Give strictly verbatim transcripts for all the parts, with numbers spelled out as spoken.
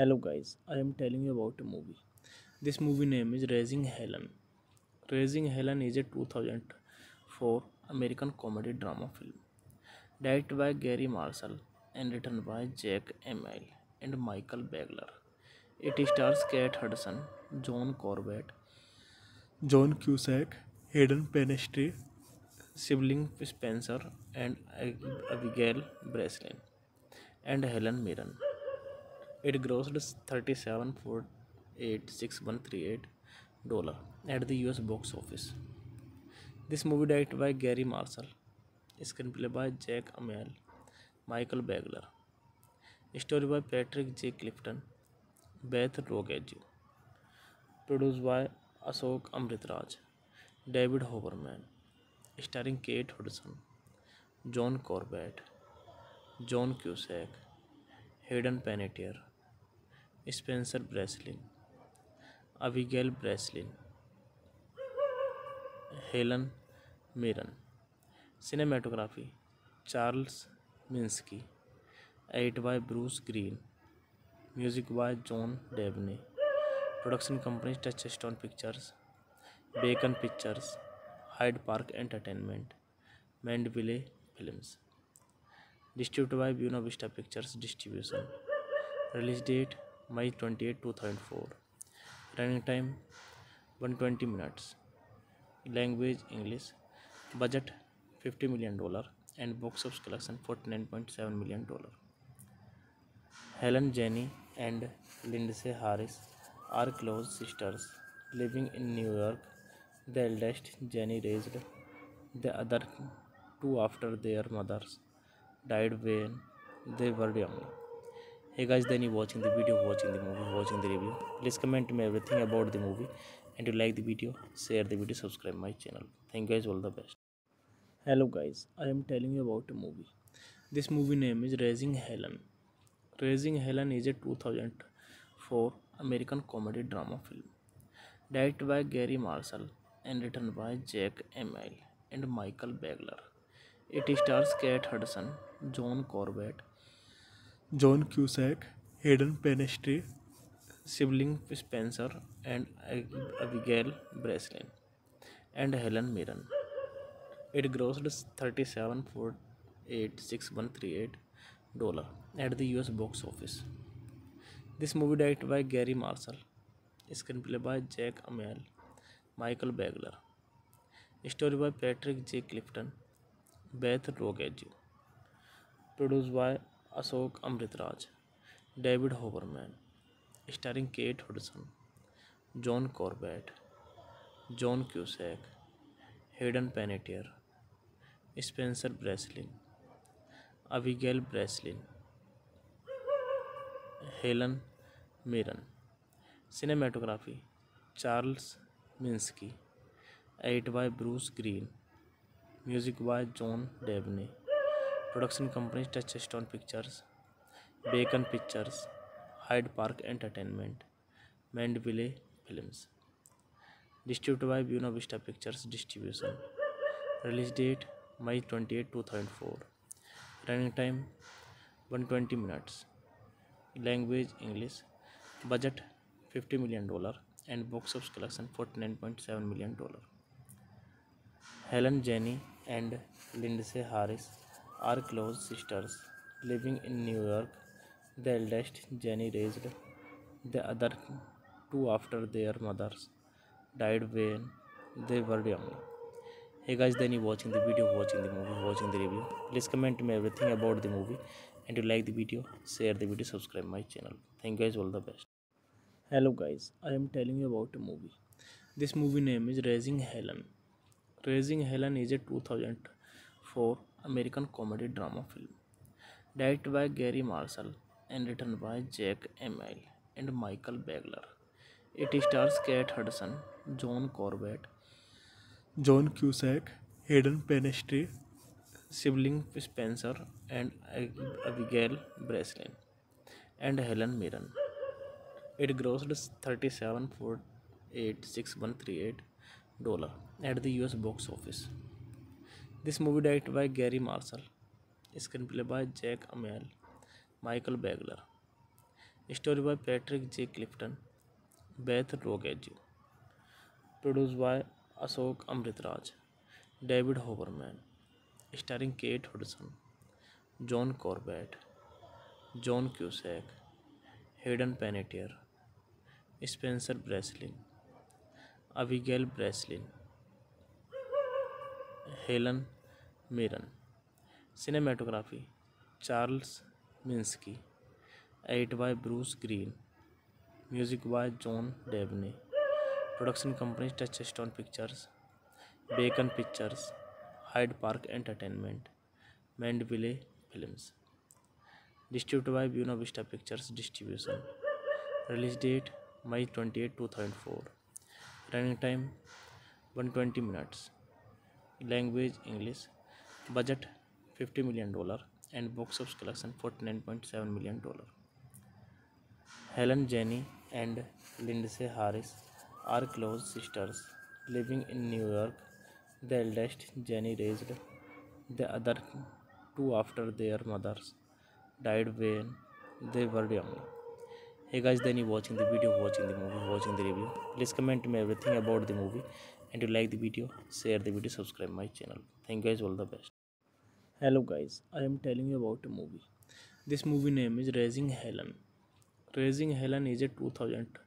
Hello guys, I am telling you about a movie. This movie name is Raising Helen. Raising Helen is a two thousand four American comedy drama film directed by Gary Marshall and written by Jack Emmel and Michael Bagler. It stars Kate Hudson, John Corbett, John Cusack, Hayden Panettiere, Sibling Spencer and Abigail Breslin, and Helen Mirren. It grossed thirty-seven point eight six one three eight dollars at the U S box office. This movie directed by Gary Marshall, screenplay by Jack Emmel, Michael Bagler, story by Patrick J. Clifton, Beth Rogejo, produced by Ashok Amritraj, David Hoberman, starring Kate Hudson, John Corbett, John Cusack, Hayden Panettiere, Spencer Breslin, Abigail Breslin, Helen Mirren. Cinematography Charles Minsky, edited by Bruce Green, music by John Devaney. Production companies Touchstone Pictures, Bacon Pictures, Hyde Park Entertainment, Mandeville Films. Distributed by Buena Vista Pictures Distribution. Release date May twenty-eighth two thousand four. Running time one hundred twenty minutes. Language English. Budget fifty million dollars and box office collection forty-nine point seven million dollars. Helen, Jenny and Lindsay Harris are close sisters living in New York. The eldest, Jenny, raised the other two after their mothers died when they were young. Hey guys, then you watching the video, watching the movie, watching the review. Please comment me everything about the movie, and you like the video, share the video, subscribe my channel. Thank you guys, all the best. Hello guys, I am telling you about a movie. This movie name is Raising Helen. Raising Helen is a two thousand four American comedy drama film directed by Gary Marshall and written by Jack Emmel and Michael Bagler. It stars Kate Hudson, John Corbett, John Cusack, Hayden Panettiere, Sibling Spencer and Abigail Breslin, and Helen Mirren. It grossed thirty-seven point eight six one three eight dollars at the U S box office. This movie directed by Gary Marshall, screen play by Jack Amiel, Michael Bagler, story by Patrick J Clifton, Beth Rigazio, produce by Ashok Amritraj, David Hoberman, starring Kate Hudson, John Corbett, John Cusack, Hayden Panettiere, Spencer Breslin, Abigail Breslin, Helen Mirren. Cinematography Charles Minsky, edit by Bruce Green, music by John Debney, production company Touchstone Pictures, bacon Pictures, Hyde Park Entertainment, Mandeville Films, distribute by Buena Vista Pictures distribution. Release date May twenty eight two thousand four. Running time one twenty minutes. Language English. Budget fifty million dollar and box office collection forty nine point seven million dollar. Helen Jenny and Lindsay Harris are close sisters living in New York. The eldest Jenny raised the other two after their mother's died when they were young. Hey guys, then you watching the video, watching the movie, watching the review. Please comment me everything about the movie, and you like the video, share the video, subscribe my channel. Thank you guys, all the best. Hello guys, I am telling you about a movie. This movie name is Raising Helen. Raising Helen is a two thousand four American comedy drama film directed by Gary Marshall and written by Jack Emmel and Michael Bagler. It stars Kate Hudson, John Corbett, John Cusack, Hayden Panettiere, sibling Spencer and Abigail Breslin, and Helen Mirren. It grossed thirty-seven point eight six one three eight dollars at the U S box office. This movie directed by Gary Marshall, screenplay by Jack Emmel, Michael Bagler, story by Patrick J. Clifton, Beth Rigazio, produce by Ashok Amritraj, David Hoberman, starring Kate Hudson, John Corbett, John Cusack, Hayden Panettiere, Spencer Breslin, Abigail Breslin, Helen Mirren. Cinematography Charles Minsky, edit by Bruce Green, music by John Debney, production company Touchstone Pictures, bacon Pictures, Hyde Park Entertainment, Mandeville Films, distribute by Buena Vista Pictures distribution. Release date May twenty eight two thousand four. Running time one twenty minutes. Language English. Budget fifty million dollar and box office collection forty nine point seven million dollar. Helen Jenny and Lindsay Harris are close sisters living in New York. The eldest, Jenny, raised the other two after their mothers died when they were young. Hey guys, then you watching the video, watching the movie, watching the review. Please comment me everything about the movie, and you like the video, share the video, subscribe my channel. Thank you guys, all the best. Hello guys, I am telling you about a movie. This movie name is Raising Helen. Raising Helen is a two thousand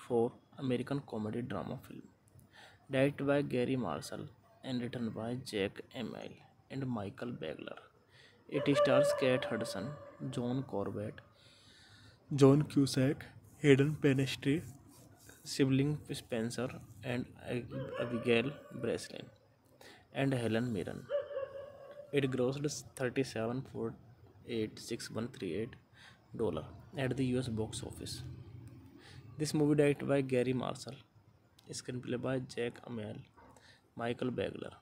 four American comedy drama film direct by Gary Marshall and written by Jack एमेल and Michael Bagler. It stars Kate Hudson, John Corbett, John Cusack, Hayden Panettiere, sibling Spencer and Abigail Breslin, and Helen Mirren. It grossed thirty seven point eight six one three eight dollar at the US box office. This movie directed by Gary Marshall, screen play by Jack Amiel, Michael Bagler,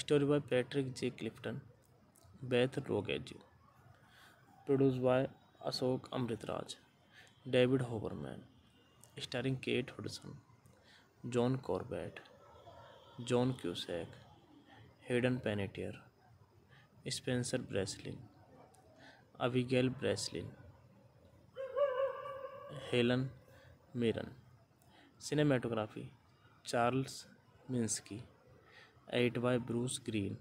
story by Patrick J Clifton, Beth Rigazio, produce by Ashok Amritraj, David Hoberman, starring Kate Hudson, John Corbett, John Cusack, Hayden Panettiere, Spencer Breslin, Abigail Breslin, Helen Mirren. Cinematography Charles Minsky, edit by Bruce Green,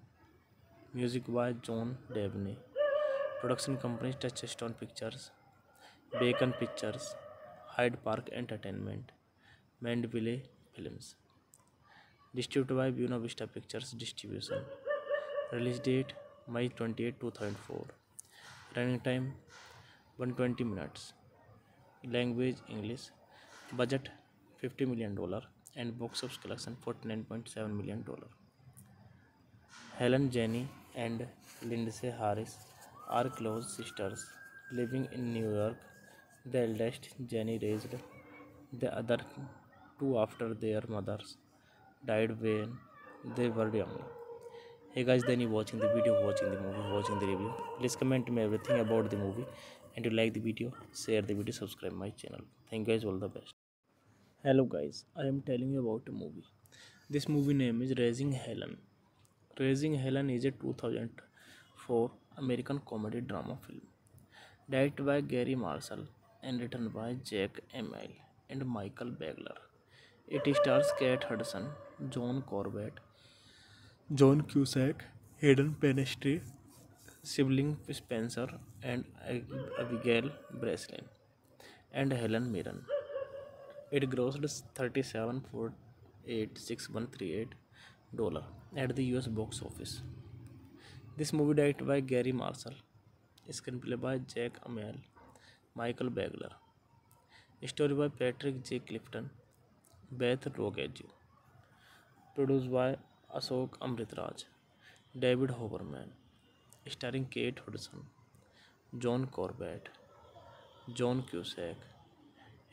music by John Debney, production company Touchstone Pictures, bacon Pictures, Hyde Park Entertainment, Mandeville Films. Distributed by Buena Vista Pictures distribution. Release date May twenty eight two thousand four. Running time one twenty minutes. Language English. Budget fifty million dollar and box office collection forty nine point seven million dollar. Helen Jenny and Lindsay Harris are close sisters living in New York. The eldest Jenny raised the other two after their mother's died when they were young. Hey guys, then you watching the video, watching the movie, watching the review. Please comment me everything about the movie, and you like the video, share the video, subscribe my channel. Thank you guys, all the best. Hello guys, I am telling you about a movie. This movie name is Raising Helen. Raising Helen is a two thousand four American comedy drama film directed by Gary Marshall and written by Jack Emmel and Michael Bagler. It stars Kate Hudson, John Corbett, John Cusack, Hayden Panettiere, sibling Spencer and Abigail Breslin, and Helen Mirren. It grossed thirty-seven point eight six one three eight dollars at the U S box office. This movie directed by Gary Marshall, screenplay by Jack Emmel, Michael Bagler, story by Patrick J. Clifton, Beth Rigazio, produce by Ashok Amritraj, David Hoberman, starring Kate Hudson, John Corbett, John Cusack,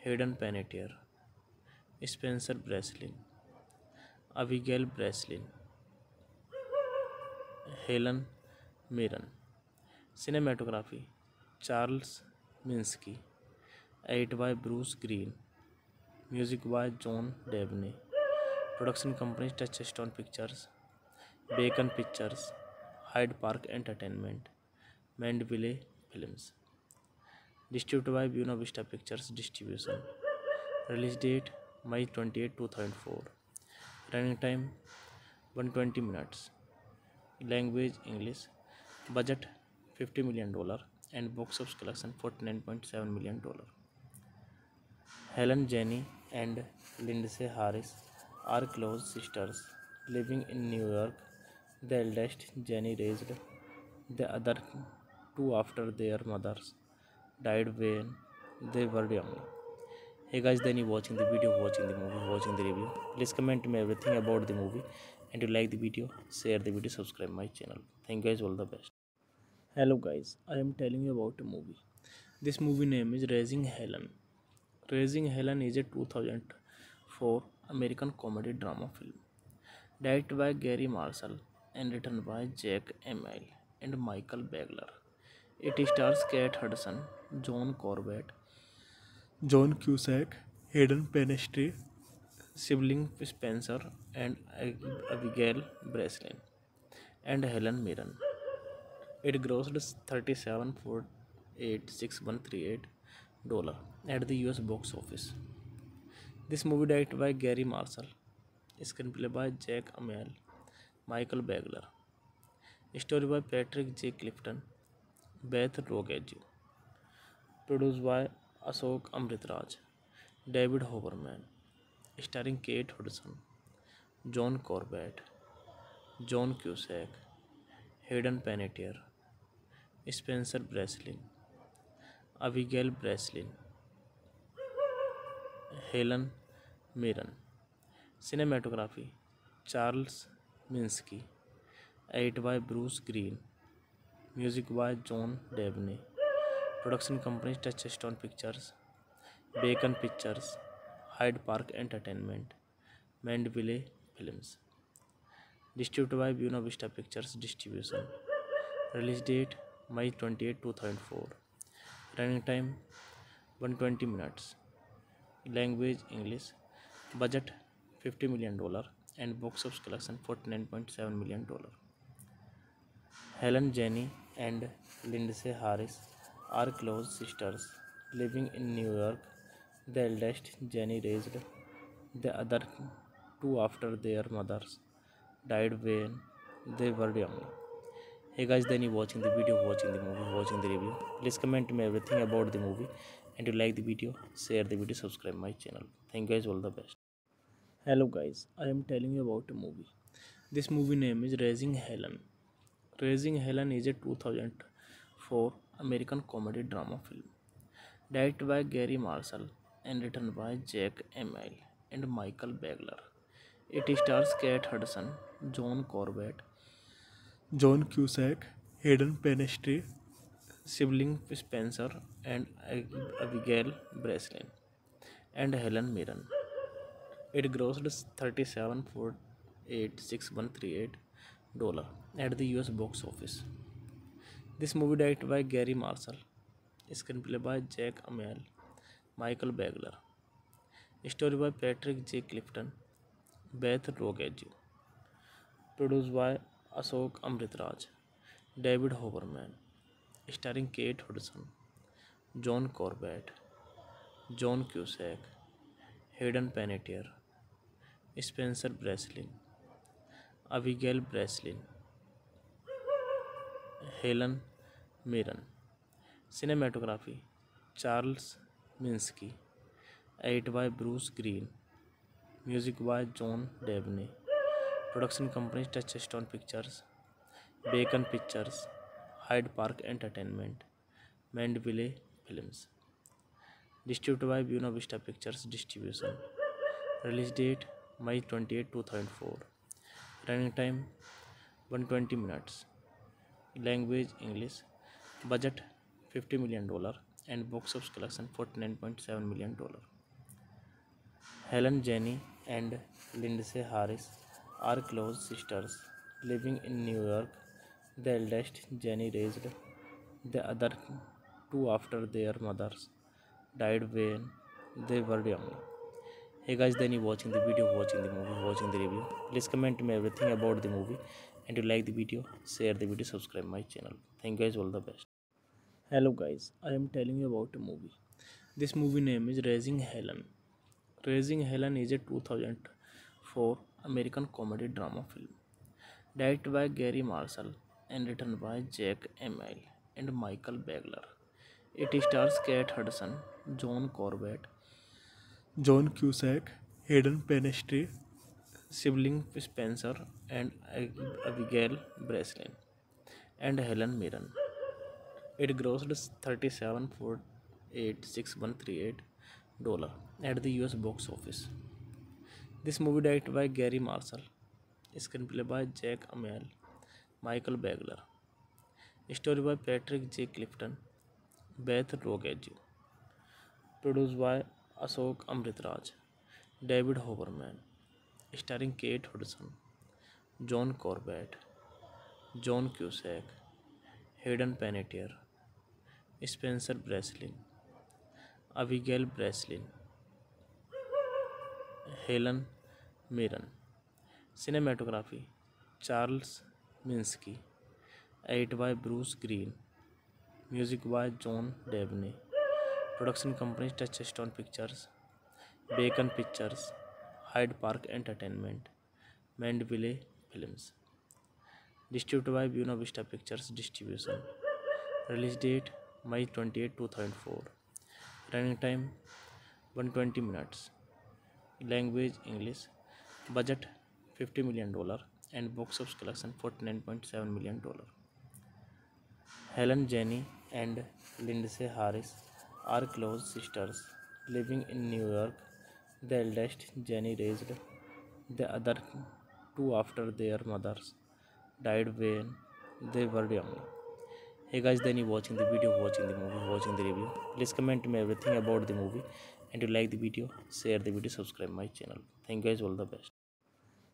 Hayden Panettiere, Spencer Breslin, Abigail Breslin, Helen Mirren. Cinematography Charles Minsky, edit by Bruce Green, music by John Debney. Production company Touchstone Pictures, bacon Pictures, Hyde Park Entertainment, Mandeville Films. Distributed by Buena Vista Pictures distribution. Release date May twenty eight two thousand four. Running time one twenty minutes. Language English. Budget fifty million dollar and box office collection forty nine point seven million dollar. Helen Jenny and Lindsay Harris are close sisters living in New York. The eldest, Jenny, raised the other two after their mothers died when they were young. Hey guys, then you watching the video, watching the movie, watching the review. Please comment me everything about the movie, and you like the video, share the video, subscribe my channel. Thank you guys, all the best. Hello guys, I am telling you about a movie. This movie name is Raising Helen. Raising Helen is a two thousand four American comedy drama film direct by Gary Marshall and written by Jack एमेल and Michael Bagler. It stars Kate Hudson, John Corbett, John Cusack, Hayden Panettiere, sibling Spencer and Abigail Breslin, and Helen Mirren. It grossed thirty seven four eight six one three eight dollar at the US box office. This movie directed by Gary Marshall, screen play by Jack एमेल, Michael Bagler, story by Patrick J Clifton, Beth Rigazio, produce by Ashok Amritraj, David Hoberman, starring Kate Hudson, John Corbett, John Cusack, Hayden Panettiere, Spencer Breslin, Abigail Breslin, Helen Mirren. Cinematography Charles Minsky, edit by Bruce Green, music by John Debney. Production company Touchstone Pictures, bacon Pictures, Hyde Park Entertainment, Mandeville Films. Distributed by Buena Vista Pictures distribution. Release date May twenty eight two thousand four. Running time one twenty minutes. Language English. Budget fifty million dollar and box office collection forty nine point seven million dollar. Helen Jenny and Lindsay Harris are close sisters living in New York. The eldest Jenny raised the other two after their mother's died when they were young. Hey guys, then you watching the video, watching the movie, watching the review. Please comment me everything about the movie, and you like the video, share the video, subscribe my channel. Thank you guys, all the best. Hello guys, I am telling you about a movie. This movie name is Raising Helen. Raising Helen is a two thousand four American comedy drama film directed by Gary Marshall and written by Jack Emmel and Michael Bagler. It stars Kate Hudson, John Corbett, John Cusack, Hayden Panettiere, Sibling Spencer and Abigail Breslin, and Helen Mirren. It grossed thirty-seven point eight six one three eight dollars at the U S box office. This movie directed by Gary Marshall, screenplay by Jack Emmel, Michael Bagler, story by Patrick J. Clifton, Beth Rogejo, produced by Ashok Amritraj, David Hoberman, starring Kate Hudson, John Corbett, John Cusack, Hayden Panettiere, Spencer Breslin, Abigail Breslin, Helen Mirren. Cinematography Charles Minsky, edited by Bruce Green, music by John Dabney, production company Touchstone Pictures, Bacon Pictures, Hyde Park Entertainment, Mandeville Films. Distributed by Buena Vista Pictures Distribution. Release date May twenty-eighth two thousand four. Running time one hundred twenty minutes. Language English. Budget fifty million dollars and box office collection forty-nine point seven million dollars. Helen, Jenny and Lindsay Harris are close sisters living in New York. The eldest, Jenny, raised the other two after their mothers died when they were young. Hey guys, then you watching the video, watching the movie, watching the review. Please comment me everything about the movie, and you like the video, share the video, subscribe my channel. Thank you guys, all the best. Hello guys, I am telling you about a movie. This movie name is Raising Helen. Raising Helen is a two thousand four American comedy drama film directed by Gary Marshall and written by Jack Emmel and Michael Bagler. It stars Kate Hudson, John Corbett, John Cusack, Hayden Panettiere, Sibling Spencer and Abigail Breslin, and Helen Mirren. It grossed thirty-seven point eight six one three eight dollars at the U S box office. This movie directed by Gary Marshall, screenplay by Jack Emmel, Michael Bagler, story by Patrick J. Clifton, Beth Rogejo, produced by Ashok Amritraj, David Hoberman, starring Kate Hudson, John Corbett, John Cusack, Hayden Panettiere, Spencer Breslin, Abigail Breslin, Helen Mirren. Cinematography Charles Minsky, edited by Bruce Green, music by John Dabney, production company Touchstone Pictures, Bacon Pictures, Hyde Park Entertainment, Mandeville Films. Distributed by Buena Vista Pictures Distribution. Release date May twenty-eighth two thousand four. Running time one hundred twenty minutes. Language English. Budget fifty million dollars and box office collection forty-nine point seven million dollars. Helen, Jenny and Lindsay Harris are close sisters living in New York. The eldest, Jenny, raised the other two after their mothers died when they were young. Hey guys, then you watching the video, watching the movie, watching the review. Please comment me everything about the movie, and you like the video, share the video, subscribe my channel. Thank you guys, all the best.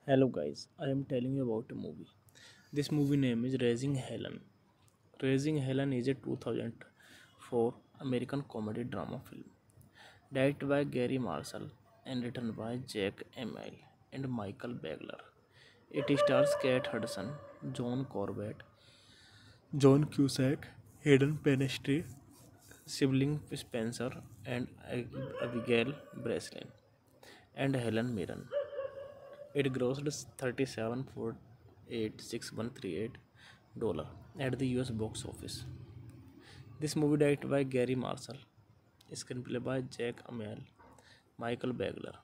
Hello guys, I am telling you about a movie. This movie name is Raising Helen. Raising Helen is a two thousand four American comedy drama film directed by Gary Marshall and written by Jack Emmel and Michael Bagler. It stars Kate Hudson, John Corbett, John Cusack, Hayden Panettiere, Sibling Spencer and Abigail Breslin, and Helen Mirren. It grossed thirty-seven point eight six one three eight dollars at the U S box office. This movie directed by Gary Marshall, screen play by Jack Amiel, Michael Bagler,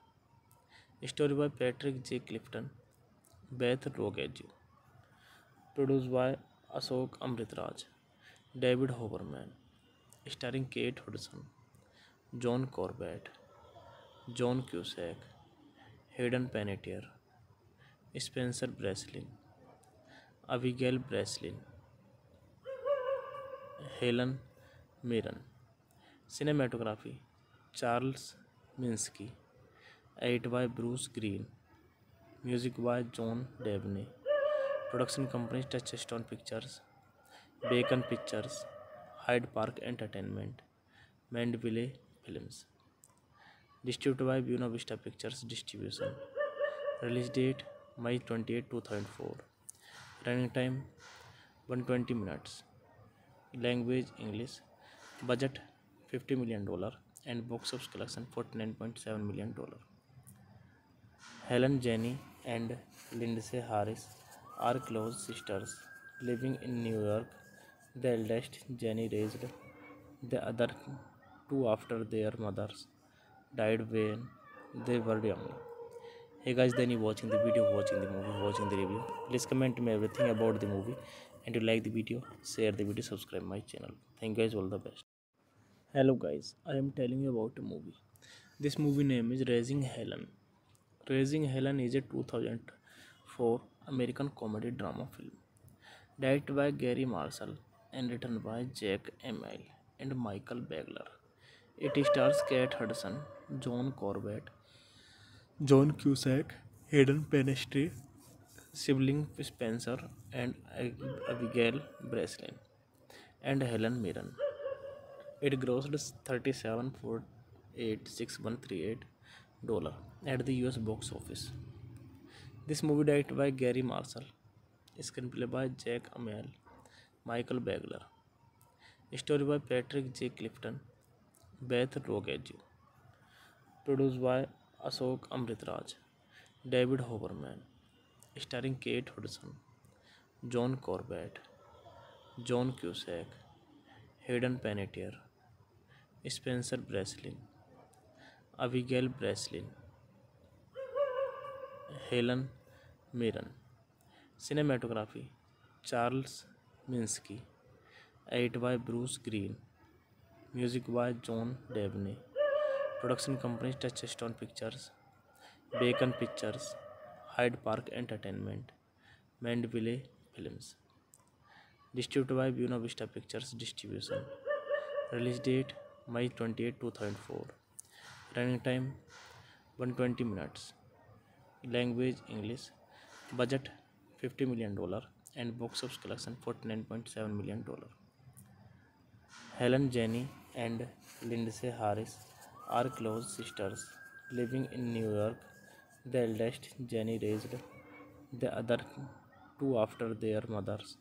story by Patrick J Clifton, Beth Rigazio, produce by Ashok Amritraj, David Hoberman, starring Kate Hudson, John Corbett, John Cusack, Hayden Panettiere, Spencer Breslin, Abigail Breslin, Helen Mirren. Cinematography Charles Minsky, edit by Bruce Green, music by John Debney. Production company Touchstone Pictures, bacon Pictures, Hyde Park Entertainment, Mandeville Films. Distribute by Buena Vista Pictures distribution. Release date May twenty eight two thousand four. Running time one twenty minutes. Language English. Budget fifty million dollar and box office collection forty nine point seven million dollar. Helen Jenny and Lindsay Harris are close sisters living in New York. The eldest Jenny raised the other two after their mothers died when they were young. Hey guys, then you watching the video, watching the movie, watching the review. Please comment me everything about the movie, and you like the video, share the video, subscribe my channel. Thank you guys, all the best. Hello guys, I am telling you about a movie. This movie name is Raising Helen. Raising Helen is a two thousand four American comedy drama film directed by Gary Marshall and written by Jack Emmel and Michael Bagler. It stars Kate Hudson, John Corbett, John Cusack, Hayden Panettiere, sibling Spencer and Abigail Breslin, and Helen Mirren. It grossed thirty-seven point eight six one three eight dollars at the U S box office. This movie directed by Gary Marshall, screenplay by Jack Emmel, Michael Bagler. Story by Patrick J Clifton, Beth Rigazio, produce by Ashok Amritraj, David Hoberman, starring Kate Hudson, John Corbett, John Cusack, Hayden Panettiere, Spencer Breslin, Abigail Breslin, Helen Mirren. Cinematography Charles Minsky, edit by Bruce Green, music by John Debney. Production company Touchstone Pictures, bacon Pictures, Hyde Park Entertainment, Mandeville Films. Distribute by Buena Vista Pictures distribution. Release date May twenty eight two thousand four. Running time one twenty minutes. Language English. Budget fifty million dollar and box office collection forty nine point seven million dollar. Helen Jenny and Lindsay Harris are close sisters living in New York. The eldest Jenny raised the other two after their mother's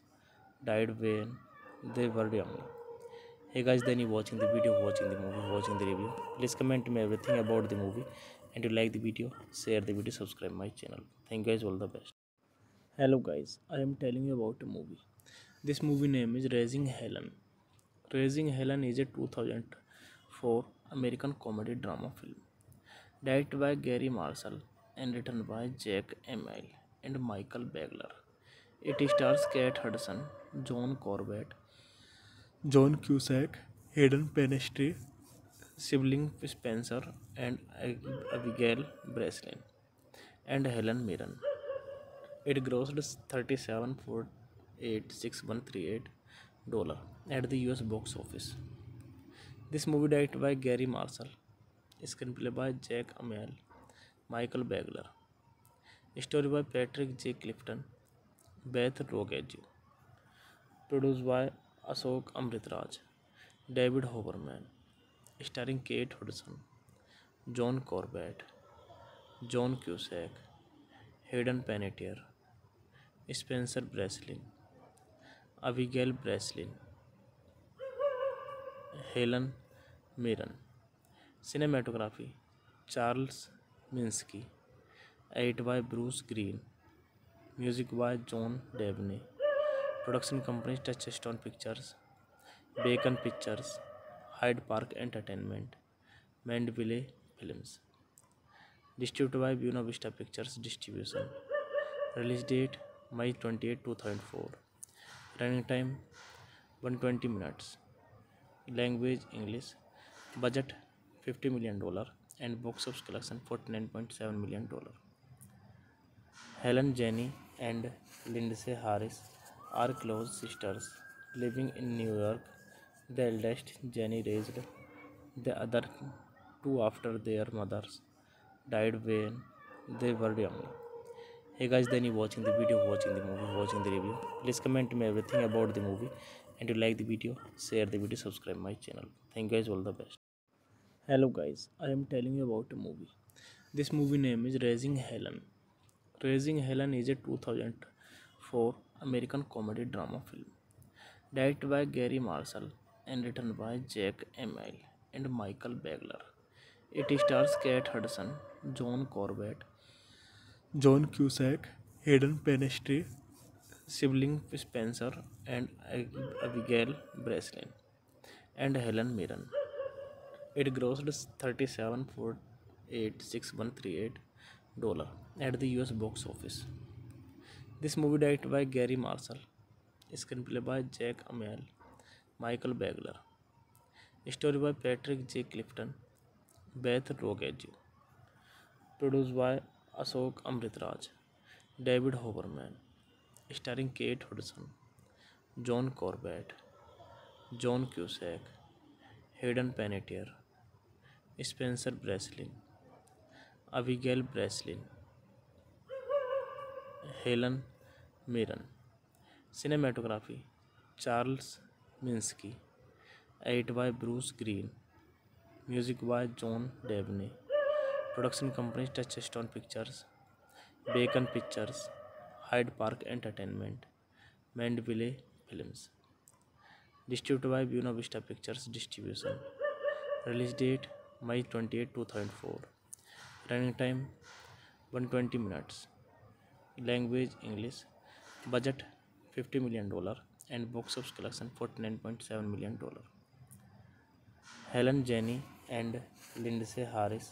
died when they were young. Hey guys, then you watching the video, watching the movie, watching the review. Please comment me everything about the movie, and you like the video, share the video, subscribe my channel. Thank you guys, all the best. Hello guys, I am telling you about a movie. This movie name is Raising Helen. Raising Helen is a two thousand four American comedy drama film directed by Gary Marshall and written by Jack Emmel and Michael Bagler. It stars Kate Hudson, John Corbett, John Cusack, Hayden Panettiere, sibling Spencer and Abigail Breslin, and Helen Mirren. It grossed thirty-seven point eight six one three eight dollars at the U S box office. This movie directed by Gary Marshall, screenplay by Jack Emmel, Michael Bagler, story by Patrick J. Clifton, Beth Rogejo, produced by Ashok Amritraj, David Hoberman, starring Kate Hudson, John Corbett, John Cusack, Hayden Panettiere, Spencer Breslin, Abigail Breslin, Helen Mirren. Cinematography Charles Minsky, edit by Bruce Green, music by John Debney. Production company Touchstone Pictures, bacon Pictures, Hyde Park Entertainment, Mandeville Films, distributed by Buena Vista Pictures distribution, release date May twenty eight two thousand four, running time one twenty minutes, language English, budget fifty million dollar and box office collection forty nine point seven million dollar. Helen Jenny and Lindsay Harris are close sisters living in New York. The eldest, Jenny, raised the other two after their mothers died when they were young. Hey guys, then you watching the video, watching the movie, watching the review. Please comment me everything about the movie, and you like the video, share the video, subscribe my channel. Thank you guys, all the best. Hello guys, I am telling you about a movie. This movie name is Raising Helen. Raising Helen is a two thousand four American comedy drama film directed by Gary Marshall and written by Jack Emmel and Michael Bagler. It stars Kate Hudson, John Corbett, John Cusack, Hayden Panettiere, Sibling Spencer and Abigail Breslin, and Helen Mirren. It grossed thirty-seven point eight six one three eight dollars at the U S box office. This movie directed by Gary Marshall, screenplay by Jack Emmel, Michael Bagler, story by Patrick J. Clifton, Beth Rogejo, produced by Ashok Amritraj, David Hoberman, starring Kate Hudson, John Corbett, John Cusack, Hayden Panettiere, Spencer Breslin, Abigail Breslin, Helen Mirren. Cinematography Charles Minsky, edit by Bruce Green, music by John Debney, production company Touchstone Pictures, bacon Pictures, Hyde Park Entertainment, Mandeville Films, distributed by Buena Vista Pictures distribution, release date May twenty eight two thousand four, running time one twenty minutes, language English, budget fifty million dollar and box office collection forty nine point seven million dollar. Helen Jenny and Lindsay Harris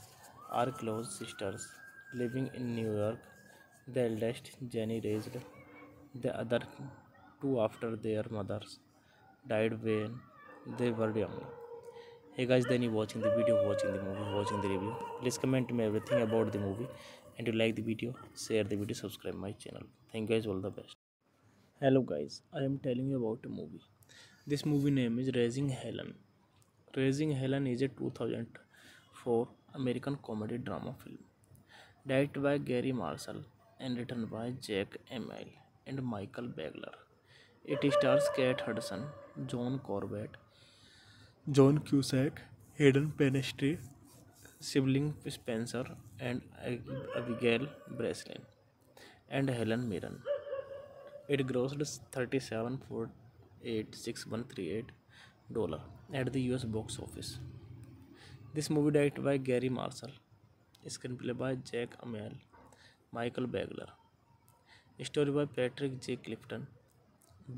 are close sisters living in New York. The eldest, Jenny, raised the other two after their mother's died when they were young. Hey guys, then you watching the video, watching the movie, watching the review. Please comment me everything about the movie and you like the video, share the video, subscribe my channel. Thank you guys, all the best. Hello guys, I am telling you about a movie. This movie name is Raising Helen. Raising Helen is a two thousand four American comedy drama film directed by Gary Marshall and written by Jack Emmel and Michael Bagler. It stars Kate Hudson, John Corbett, John Cusack, Hayden Panettiere, Sibling Spencer and Abigail Breslin, and Helen Mirren. It grossed thirty-seven point eight six one three eight dollars at the U S box office. This movie directed by Gary Marshall, screenplay by Jack Emmel, Michael Bagler, story by Patrick J. Clifton,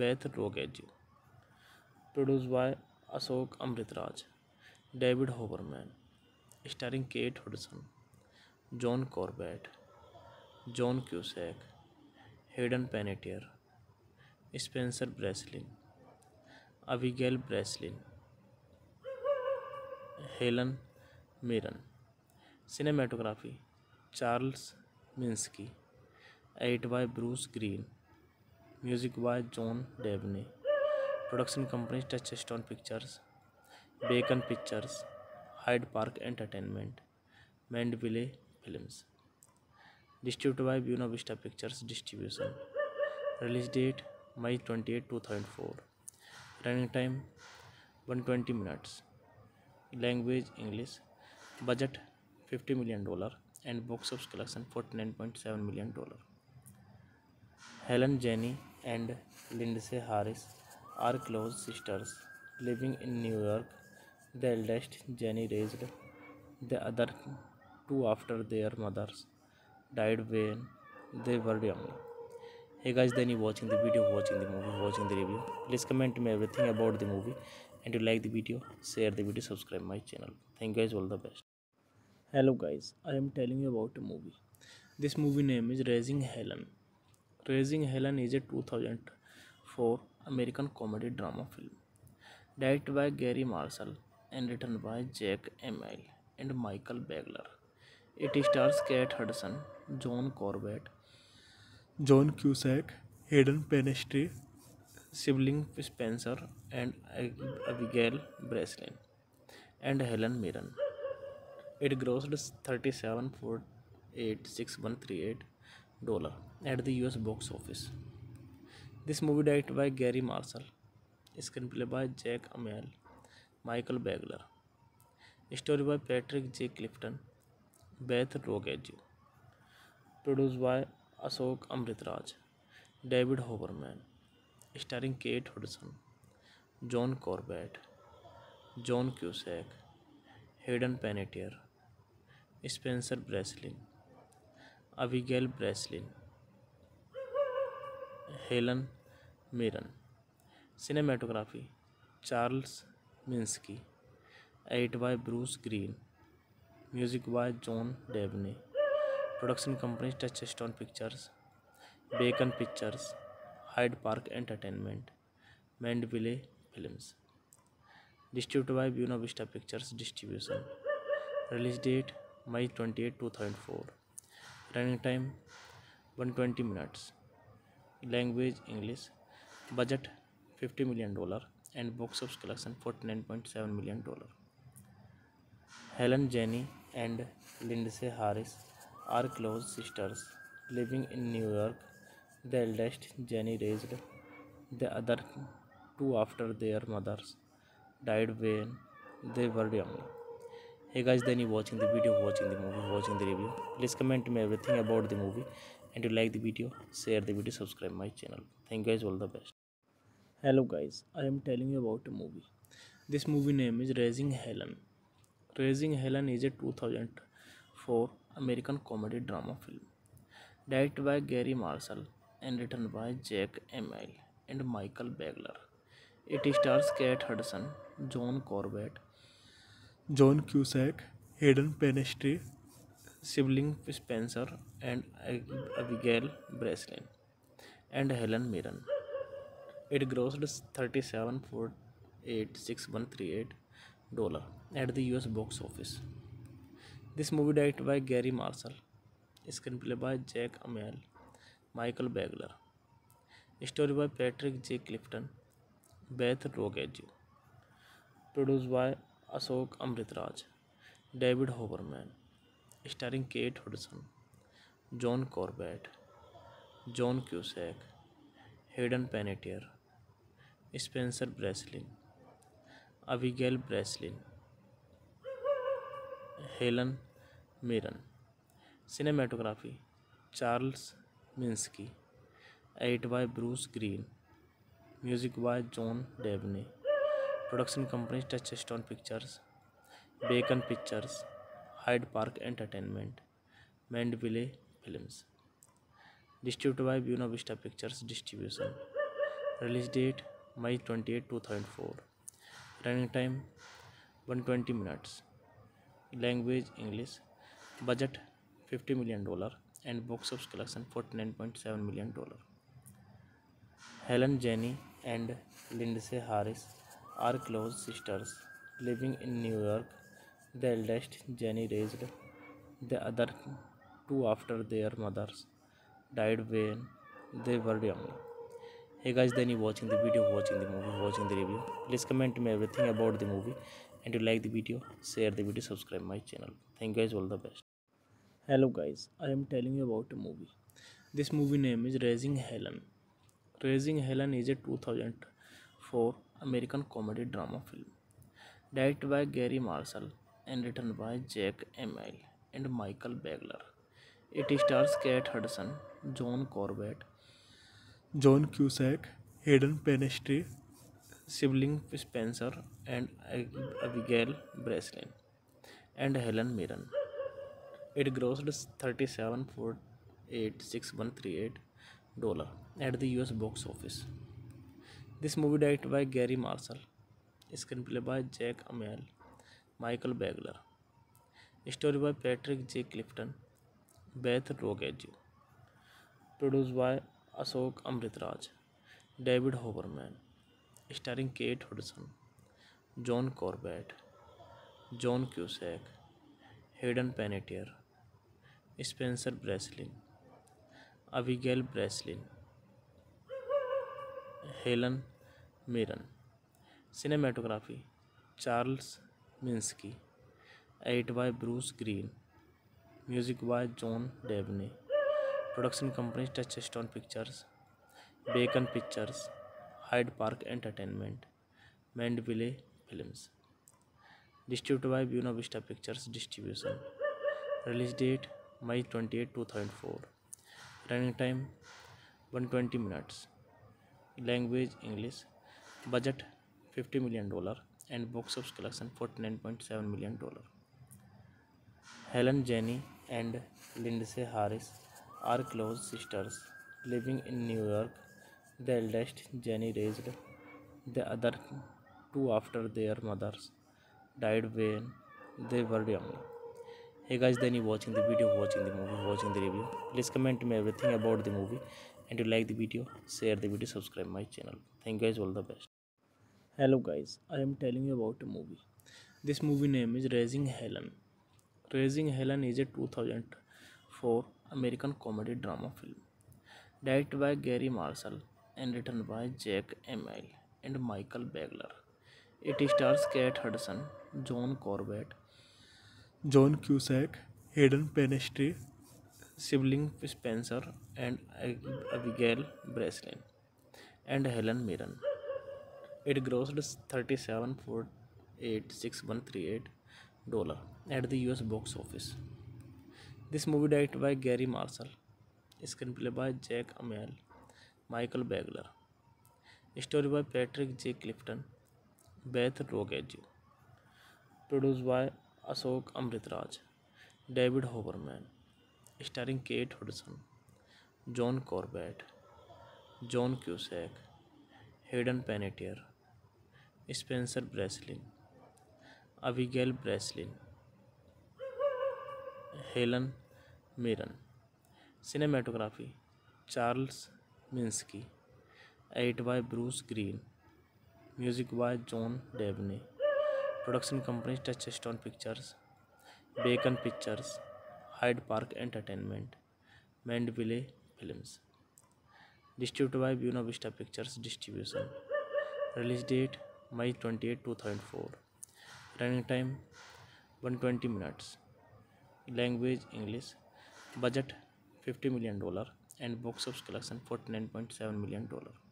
Beth Rogejo, produced by Ashok Amritraj, David Hoberman, starring Kate Hudson, John Corbett, John Cusack, Hayden Panettiere, Spencer Breslin, Abigail Breslin, Helen Mirren. Cinematography Charles Minsky, edited by Bruce Green, music by John Debney, production company Touchstone Pictures, Beacon Pictures, Hyde Park Entertainment, Mandeville Films, distributed by Buena Vista Pictures distribution, release date May twenty-eight two thousand four, running time one hundred twenty minutes, language English, budget fifty million dollars and box office collection forty-nine point seven million dollars. Helen Jenny and Lindsay Harris are close sisters living in New York. The eldest, Jenny, raised the other two after their mothers died when they were young. Hey guys, then you watching the video, watching the movie, watching the review. Please comment me everything about the movie and you like the video, share the video, subscribe my channel. Thank you guys, all the best. Hello guys, I am telling you about a movie. This movie name is Raising Helen. Raising Helen is a two thousand four American comedy drama film directed by Gary Marshall and written by Jack Emmel and Michael Bagler. It stars Kate Hudson, John Corbett, John Cusack, Hayden Panettiere, Sibling Spencer and Abigail Breslin, and Helen Mirren. It grossed thirty-seven point eight six one three eight dollars at the U S box office. This movie directed by Gary Marshall, screenplay by Jack Emmel, Michael Bagler, story by Patrick J. Clifton, Beth Rogejo, produced by Ashok Amritraj, David Hoberman, starring Kate Hudson, John Corbett, John Cusack, Hayden Panettiere, Spencer Breslin, Abigail Breslin, Helen Mirren. Cinematography Charles Minsky, edited by Bruce Green, music by John Debney, production company Touchstone Pictures, bacon Pictures, Hyde Park Entertainment, Mandeville Films, distribute by Buena Vista Pictures distribution, release date May twenty eight two thousand four, running time one twenty minutes, language English, budget fifty million dollar and box office collection forty nine point seven million dollar. Helen, Jenny and Lindsay Harris are close sisters living in New York. The eldest, Jenny, raised the other two after their mothers died when they were young. Hey guys, then you watching the video, watching the movie, watching the review. Please comment me everything about the movie and you like the video, share the video, subscribe my channel. Thank you guys, all the best. Hello guys, I am telling you about a movie. This movie name is Raising Helen. Raising Helen is a two thousand four American comedy drama film directed by Gary Marshall and written by Jack Emmel and Michael Bagler. It stars Kate Hudson, John Corbett, John Cusack, Hayden Panettiere, Sibling Spencer and Abigail Breslin, and Helen Mirren. It grossed thirty-seven point eight six one three eight dollars at the U S box office. This movie directed by Gary Marshall, screenplay by Jack Emmel, Michael Bagler, story by Patrick J. Clifton, Beth Rogejo, produced by Ashok Amritraj, David Hoberman, starring Kate Hudson, John Corbett, John Cusack, Hayden Panettiere, Spencer Breslin, Abigail Breslin, Helen Mirren. Cinematography Charles Minsky, edit by Bruce Green, music by John Debney, production company Touchstone Pictures, bacon Pictures, Hyde Park Entertainment, Mandeville Films, distribute by Buena Vista Pictures distribution, release date May twenty eight two thousand four, running time one twenty minutes, language English, budget fifty million dollar and box office collection forty nine point seven million dollar. Helen, Jenny and Lindsay Harris are close sisters living in New York. The eldest, Jenny, raised the other two after their mother's died when they were young. Hey guys, then you watching the video, watching the movie, watching the review. Please comment me everything about the movie and you like the video, share the video, subscribe my channel. Thank you guys, all the best. Hello guys, I am telling you about a movie. This movie name is Raising Helen. Raising Helen is a two thousand four American comedy drama film directed by Gary Marshall and written by Jack Emmel and Michael Bagler. It stars Kate Hudson, John Corbett, John Cusack, Hayden Panettiere, sibling Spencer and Abigail Breslin, and Helen Mirren. It grossed thirty seven point eight six one three eight dollar at the US box office. This movie directed by Gary Marshall, screen play by Jack Amiel, Michael Bagler, story by Patrick J Clifton, Beth Rigazio, produce by Ashok Amritraj, David Hoberman, starring Kate Hudson, John Corbett, John Cusack, Hayden Panettiere, Spencer Breslin, Abigail Breslin, Helen Mirren. Cinematography Charles Minsky, edit by Bruce Green, music by John Debney, production company Touchstone Pictures, bacon Pictures, Hyde Park Entertainment, Mandeville Films, distribute by Buena Vista Pictures distribution. Release date May twenty eight two thousand four. Running time one twenty minutes. Language English. Budget fifty million dollar and box office collection forty nine point seven million dollar. Helen Jenny and Lindsay Harris are close sisters living in New York. The eldest Jenny raised the other two after their mothers died when they were young. Hey guys, then you watching the video, watching the movie, watching the review. Please comment me everything about the movie, and you like the video, share the video, subscribe my channel. Thank you guys, all the best. Hello guys, I am telling you about a movie. This movie name is Raising Helen. Raising Helen is a two thousand four American comedy drama film, directed by Gary Marshall and written by Jack Emmel and Michael Bagler. It stars Kate Hudson, John Corbett, John Cusack, Hayden Panettiere, sibling Spencer and Abigail Breslin, and Helen Mirren. It grossed thirty-seven point eight six one three eight dollars at the U S box office. This movie directed by Gary Marshall, screenplay by Jack Emmel, Michael Bagler, story by Patrick J Clifton, Beth Rigazio, produce by Ashok Amritraj, David Hoberman, starring Kate Hudson, John Corbett, John Cusack, Hayden Panettiere, Spencer Breslin, Abigail Breslin, Helen Mirren. Cinematography Charles Minsky, edit by Bruce Green, music by John Debney, production company Touchstone Pictures, bacon Pictures, Hyde Park Entertainment, Mandeville Films, distribute by Buena Vista Pictures distribution. Release date May twenty eight two thousand four. Running time one twenty minutes. Language English. Budget fifty million dollar and box office collection forty nine point seven million dollar.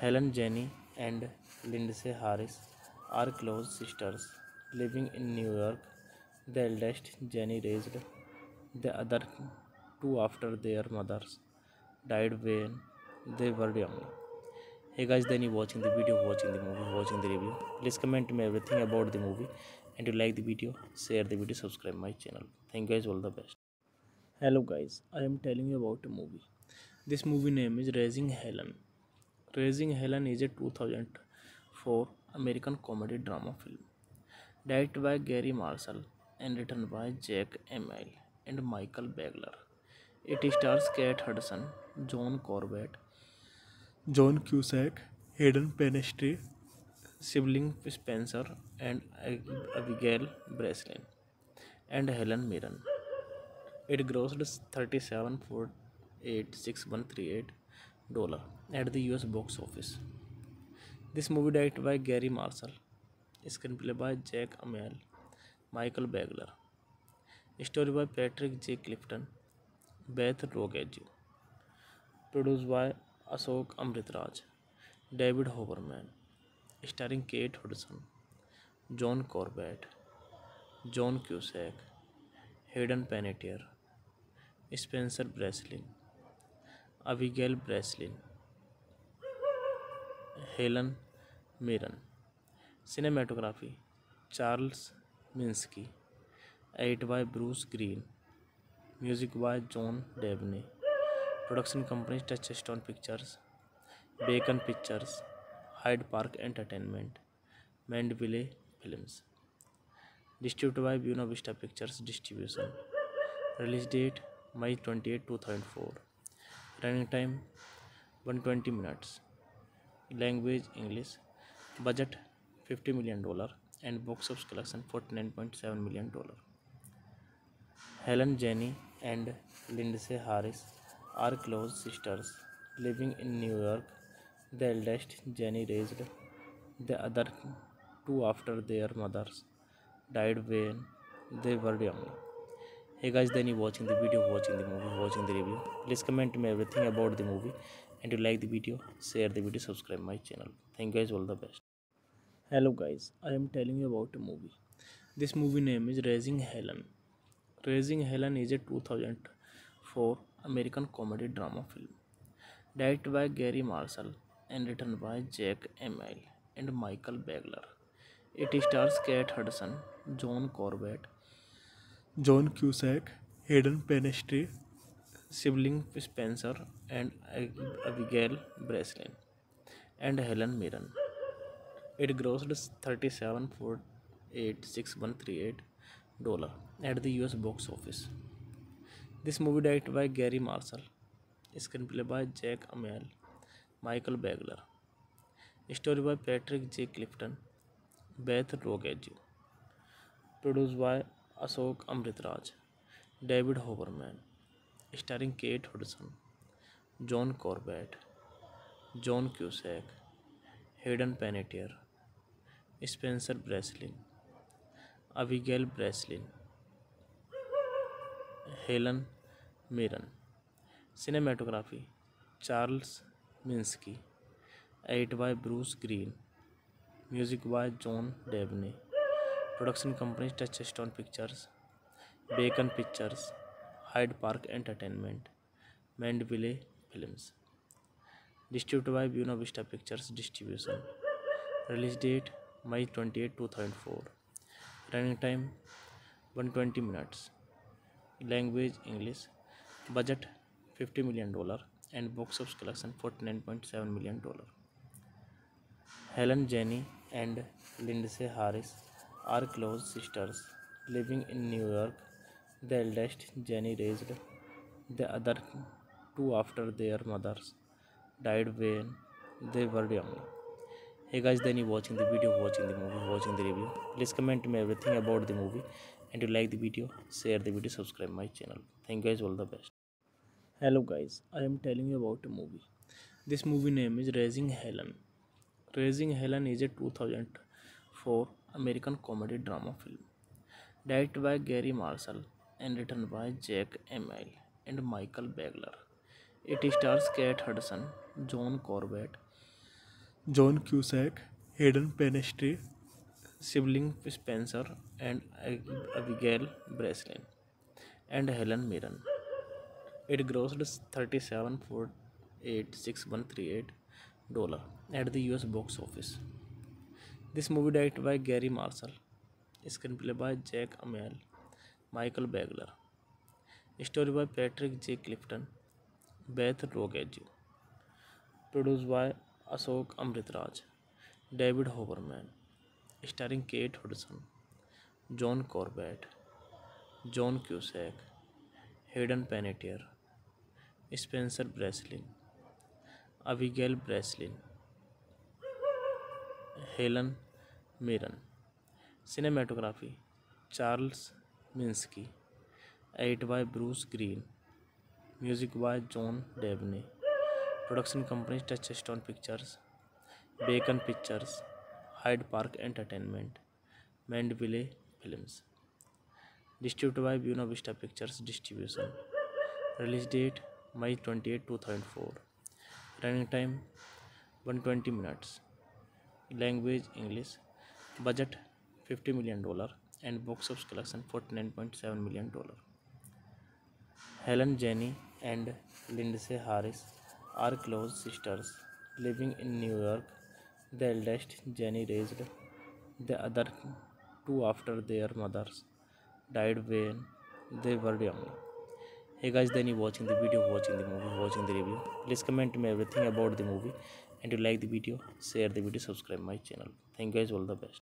Helen Jenny and Lindsay Harris are close sisters living in New York. The eldest Jenny raised the other two after their mother's died when they were young. Hey guys, then you watching the video, watching the movie, watching the review. Please comment me everything about the movie and you like the video, share the video, subscribe my channel. Thank you guys, all the best. Hello guys, I am telling you about a movie. This movie name is raising Helen. Raising Helen is a two thousand four American comedy drama film, directed by Gary Marshall and written by Jack एमेल and Michael Bagler. It stars Kate Hudson, John Corbett, John Cusack, Hayden Panettiere, sibling Spencer and Abigail Breslin, and Helen Mirren. It grossed thirty-seven point eight six one three eight dollars at the U S box office. This movie directed by Gary Marshall, screenplay by Jack Emmel, Michael Bagler, story by Patrick J. Clifton, Beth Rogejo, produced by Ashok Amritraj, David Hoberman, starring Kate Hudson, John Corbett, John Cusack, Hayden Panettiere, Spencer Breslin, Abigail Breslin, Helen Mirren. Cinematography Charles Minsky, edit by Bruce Green, music by John Debney, production company Touchstone Pictures, bacon Pictures, Hyde Park Entertainment, Mandeville Films. Distributed by Buena Vista Pictures distribution. Release date May twenty eight two thousand four. Running time one twenty minutes. Language English. Budget fifty million dollar and box office collection forty nine point seven million dollar. Helen Jenny and Lindsay Harris are close sisters living in New York. The eldest Jenny raised the other two after their mother's died when they were young. Hey guys, then you watching the video, watching the movie, watching the review. Please comment me everything about the movie, and you like the video, share the video, subscribe my channel. Thank you guys, all the best. Hello guys, I am telling you about a movie. This movie name is Raising Helen. Raising Helen is a two thousand four American comedy drama film directed by Gary Marshall and written by Jack Emmel and Michael Bagler. It stars Kate Hudson, John Corbett, John Cusack, Hayden Panettiere, sibling Spencer and Abigail Breslin, and Helen Mirren. It grossed thirty-seven point eight six one three eight dollars at the U S box office. This movie directed by Gary Marshall, screenplay by Jack Emmel, Michael Bagler, story by Patrick J. Clifton, Beth Rigazio, produce by Ashok Amritraj, David Hoberman, starring Kate Hudson, John Corbett, John Cusack, Hayden Panettiere, Spencer Breslin, Abigail Breslin, Helen Mirren. Cinematography Charles Minsky, edit by Bruce Green, music by John Debney. Production company Touchstone Pictures, bacon Pictures, Hyde Park Entertainment, Mandeville Films. Distributed by Buena Vista Pictures distribution. Release date May twenty eight two thousand four. Running time one twenty minutes. Language English. Budget fifty million dollar and box office collection forty nine point seven million dollar. Helen Jenny and Lindsay Harris are close sisters living in New York. The eldest, Jenny, raised the other two after their mothers died when they were young. Hey guys, then you watching the video, watching the movie, watching the review. Please comment me everything about the movie, and you like the video, share the video, subscribe my channel. Thank you guys, all the best. Hello guys, I am telling you about a movie. This movie name is Raising Helen. Raising Helen is a two thousand four American comedy drama film directed by Gary Marshall and written by Jack Emmel and Michael Bagler. It stars Kate Hudson, John Corbett, John Cusack, Hayden Panettiere, sibling Spencer and Abigail Breslin, and Helen Mirren. It grossed thirty-seven point eight six one three eight dollars at the U S box office. This movie directed by Gary Marshall, screenplay by Jack Emmel, Michael Bagler, story by Patrick J. Clifton, Beth Rogejo, produced by Ashok Amritraj, David Hoberman, starring Kate Hudson, John Corbett, John Cusack, Hayden Panettiere, Spencer Breslin, Abigail Breslin, Helen Mirren. Cinematography Charles Minsky, edit by Bruce Green, music by John Debney. Production company Touchstone Pictures, bacon Pictures, Hyde Park Entertainment, Mandeville Films. Distributed by Buena Vista Pictures distribution. Release date May twenty eight two thousand four. Running time one twenty minutes. Language English. Budget fifty million dollar and box office collection forty nine point seven million dollar. Helen Jenny and Lindsay Harris are close sisters living in New York. The eldest, Jenny, raised the other two after their mother's died when they were young. Hey guys, then you watching the video, watching the movie, watching the review. Please comment me everything about the movie, and you like the video, share the video, subscribe my channel. Thank you guys, all the best.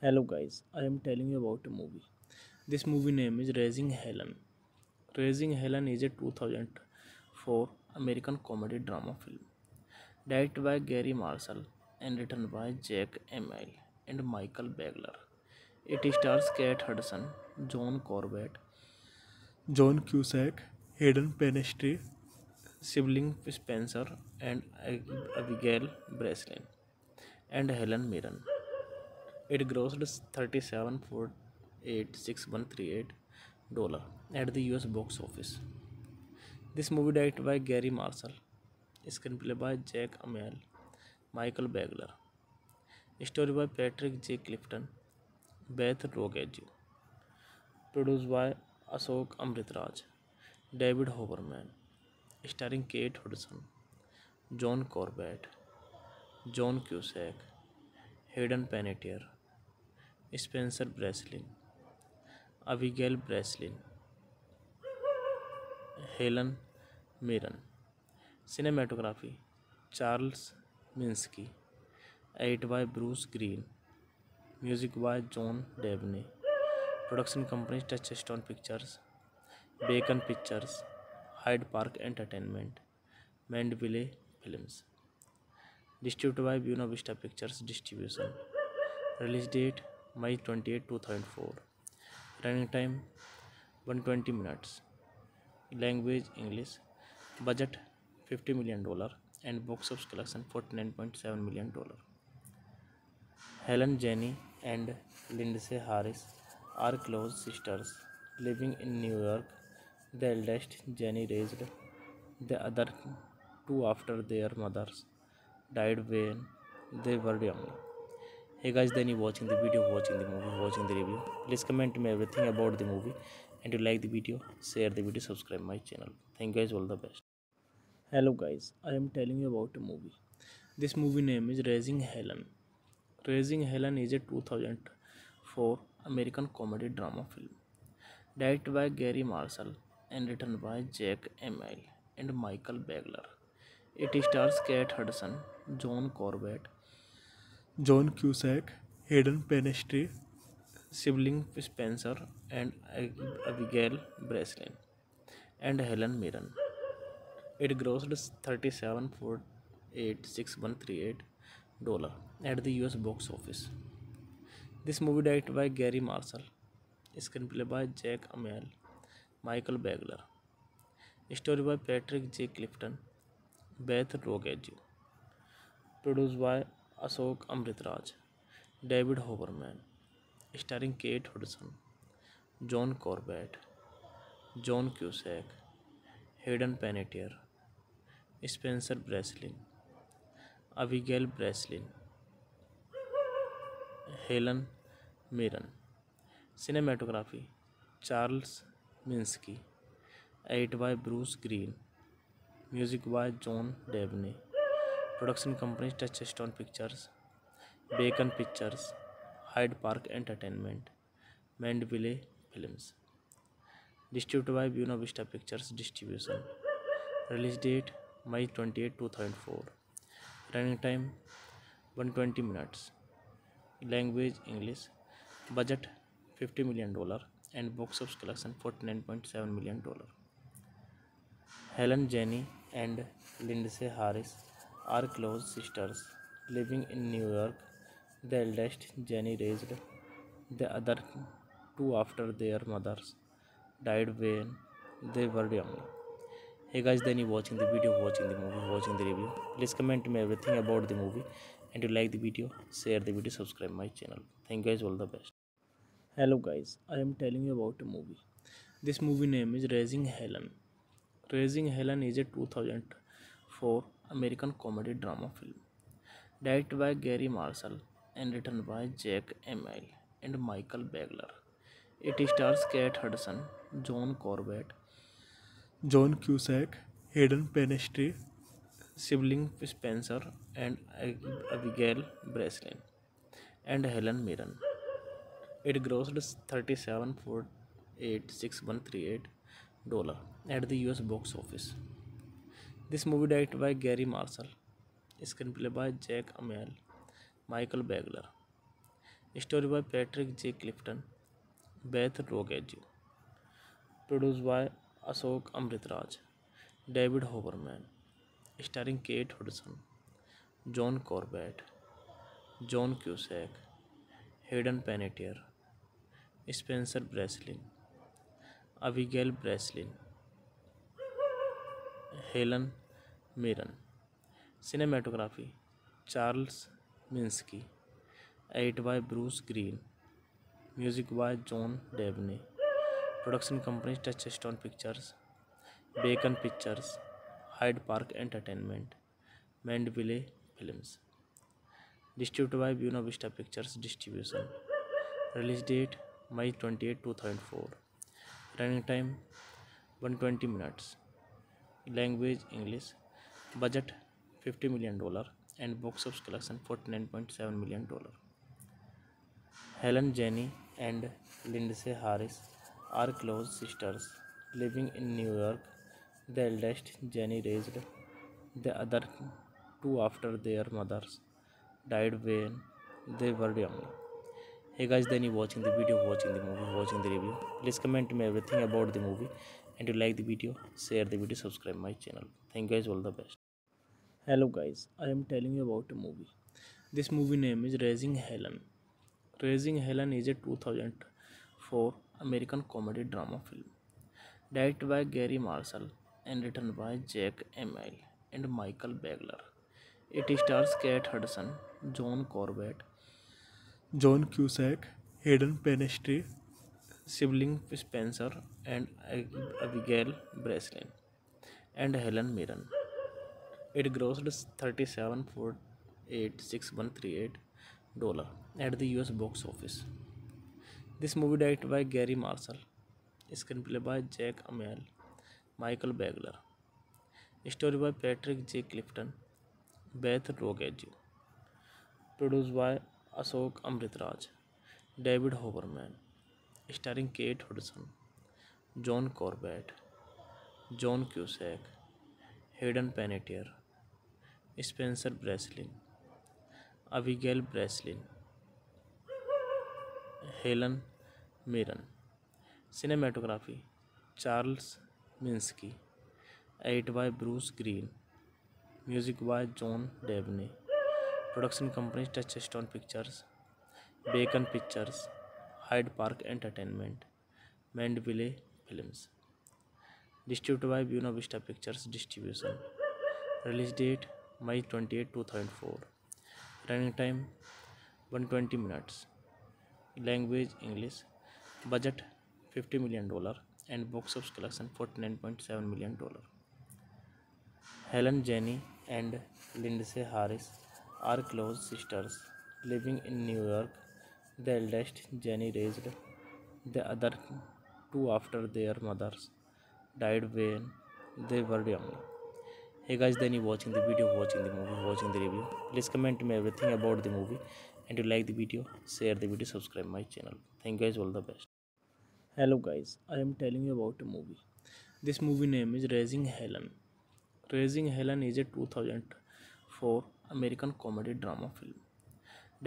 Hello guys, I am telling you about a movie. This movie name is Raising Helen. Raising Helen is a two thousand four American comedy drama film directed by Gary Marshall and written by Jack Emmel and Michael Bagler. It stars Kate Hudson, John Corbett, John Cusack, Hayden Panettiere, Sibling Spencer and Abigail Breslin, and Helen Mirren. It grossed thirty-seven point eight six one three eight dollars at the U S box office. This movie directed by Gary Marshall, screenplay by Jack Emmel, Michael Bagler, story by Patrick J. Clifton, Beth Rogejo, produced by Ashok Amritraj, David Hoberman, starring Kate Hudson, John Corbett, John Cusack, Hayden Panettiere, Spencer Breslin, Abigail Breslin, Helen Mirren. Cinematography Charles Minsky, edited by Bruce Green, music by John Dabney, production company Touchstone Pictures, Bacon Pictures, Hyde Park Entertainment, Mandeville Films. Distributed by Buena Vista Pictures Distribution. Release date May twenty-eighth two thousand four. Running time one hundred twenty minutes. Language English. Budget fifty million dollars and box office collection forty-nine point seven million dollars. Helen, Jenny and Lindsay Harris are close sisters living in New York. The eldest, Jenny, raised the other two after their mothers died when they were young. Hey guys, then you watching the video, watching the movie, watching the review. Please comment me everything about the movie, and you like the video, share the video, subscribe my channel. Thank you guys, all the best. Hello guys, I am telling you about a movie. This movie name is Raising Helen. Raising Helen is a two thousand four American comedy drama film directed by Gary Marshall and written by Jack Emmel and Michael Bagler. It stars Kate Hudson, John Corbett, John Cusack, Hayden Panettiere, Sibling Spencer and Abigail Breslin, and Helen Mirren. It grossed thirty-seven point eight six one three eight dollars at the U S box office. This movie directed by Gary Marshall, screenplay by Jack Emmel, Michael Bagler, story by Patrick J. Clifton, Beth Rogejo, produced by Ashok Amritraj, David Hoberman, starring Kate Hudson, John Corbett, John Cusack, Hayden Panettiere, Spencer Breslin, Abigail Breslin, Helen Mirren. Cinematography Charles Minsky, edited by Bruce Green, music by John Dabney, production company Touchstone Pictures, Bacon Pictures, Hyde Park Entertainment, Mandeville Films. Distributed by Buena Vista Pictures Distribution. Release date May twenty-eighth two thousand four. Running time one hundred twenty minutes. Language English. Budget fifty million dollars and box office collection forty-nine point seven million dollars. Helen, Jenny and Lindsay Harris are close sisters living in New York. The eldest, Jenny, raised the other two after their mothers died when they were young. Hey guys, then you watching the video, watching the movie, watching the review. Please comment me everything about the movie, and you like the video, share the video, subscribe my channel. Thank you guys, all the best. Hello guys, I am telling you about a movie. This movie name is Raising Helen. Raising Helen is a two thousand four American comedy drama film directed by Gary Marshall and written by Jack Emmel and Michael Bagler. It stars Kate Hudson, John Corbett, John Cusack, Hayden Panettiere, Sibling Spencer and Abigail Breslin, and Helen Mirren. It grossed thirty-seven point eight six one three eight dollars at the U S box office. This movie directed by Gary Marshall, screen play by Jack Amiel, Michael Bagler, story by Patrick J Clifton, Beth Rigazio, produce by Ashok Amritraj, David Hoberman, starring Kate Hudson, John Corbett, John Cusack, Hayden Panettiere, Spencer Breslin, Abigail Breslin, Helen Mirren. Cinematography Charles Minsky, edit by Bruce Green, music by John Debney. Production company Touchstone Pictures, bacon Pictures, Hyde Park Entertainment, Mandeville Films. Distributed by Buena Vista Pictures distribution. Release date May twenty eight two thousand four. Running time one twenty minutes. Language English. Budget fifty million dollar and box office collection forty nine point seven million dollar. Helen Jenny and Lindsay Harris are close sisters living in New York. The eldest Jenny raised the other two after their mothers died when they were young. Hey guys, then you watching the video, watching the movie, watching the review. Please comment me everything about the movie, and you like the video, share the video, subscribe my channel. Thank you guys, all the best. Hello guys, I am telling you about a movie. This movie name is Raising Helen. Raising Helen is a two thousand four American comedy drama film directed by Gary Marshall and written by Jack Emmel and Michael Bagler. It stars Kate Hudson, John Corbett, John Cusack, Hayden Panettiere, sibling Spencer and Abigail Breslin, and Helen Mirren. It grossed thirty-seven point eight six one three eight dollars at the U S box office. This movie directed by Gary Marshall, screenplay by Jack Emmel, Michael Bagler. Story by Patrick J Clifton, Beth Rigazio, produce by Ashok Amritraj, David Hoberman, starring Kate Hudson, John Corbett, John Cusack, Hayden Panettiere, Spencer Breslin, Abigail Breslin, Helen Mirren. Cinematography Charles Minsky, edit by Bruce Green, music by John Debney. Production company Touchstone Pictures, bacon Pictures, Hyde Park Entertainment, Mandeville Films. Distributed by Buena Vista Pictures distribution. Release date May twenty eight two thousand four. Running time one twenty minutes. Language English. Budget fifty million dollar and box office collection forty nine point seven million dollar. Helen Jenny and Lindsay Harris are close sisters living in New York. The eldest Jenny raised the other two after their mother's died when they were young. Hey guys, then you watching the video, watching the movie, watching the review. Please comment me everything about the movie, and you like the video, share the video, subscribe my channel. Thank you guys, all the best. Hello guys, I am telling you about a movie. This movie name is Raising Helen. Raising Helen is a two thousand four American comedy drama film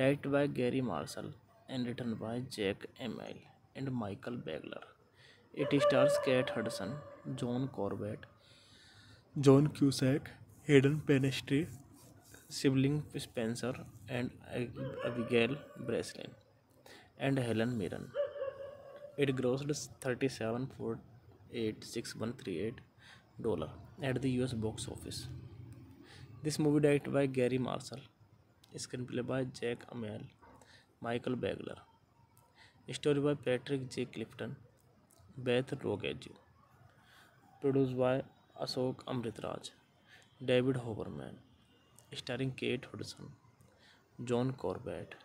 directed by Gary Marshall and written by Jack Emmel and Michael Bagler. It stars Kate Hudson, John Corbett, John Cusack, Hayden Panettiere, sibling Spencer and Abigail Breslin, and Helen Mirren. It grossed thirty-seven point eight six one three eight dollars at the U S box office. This movie directed by Gary Marshall, screenplay by Jack Emmel, Michael Bagler, story by Patrick J. Clifton, Beth Rogejo, produced by Ashok Amritraj, David Hoberman, starring Kate Hudson, John Corbett,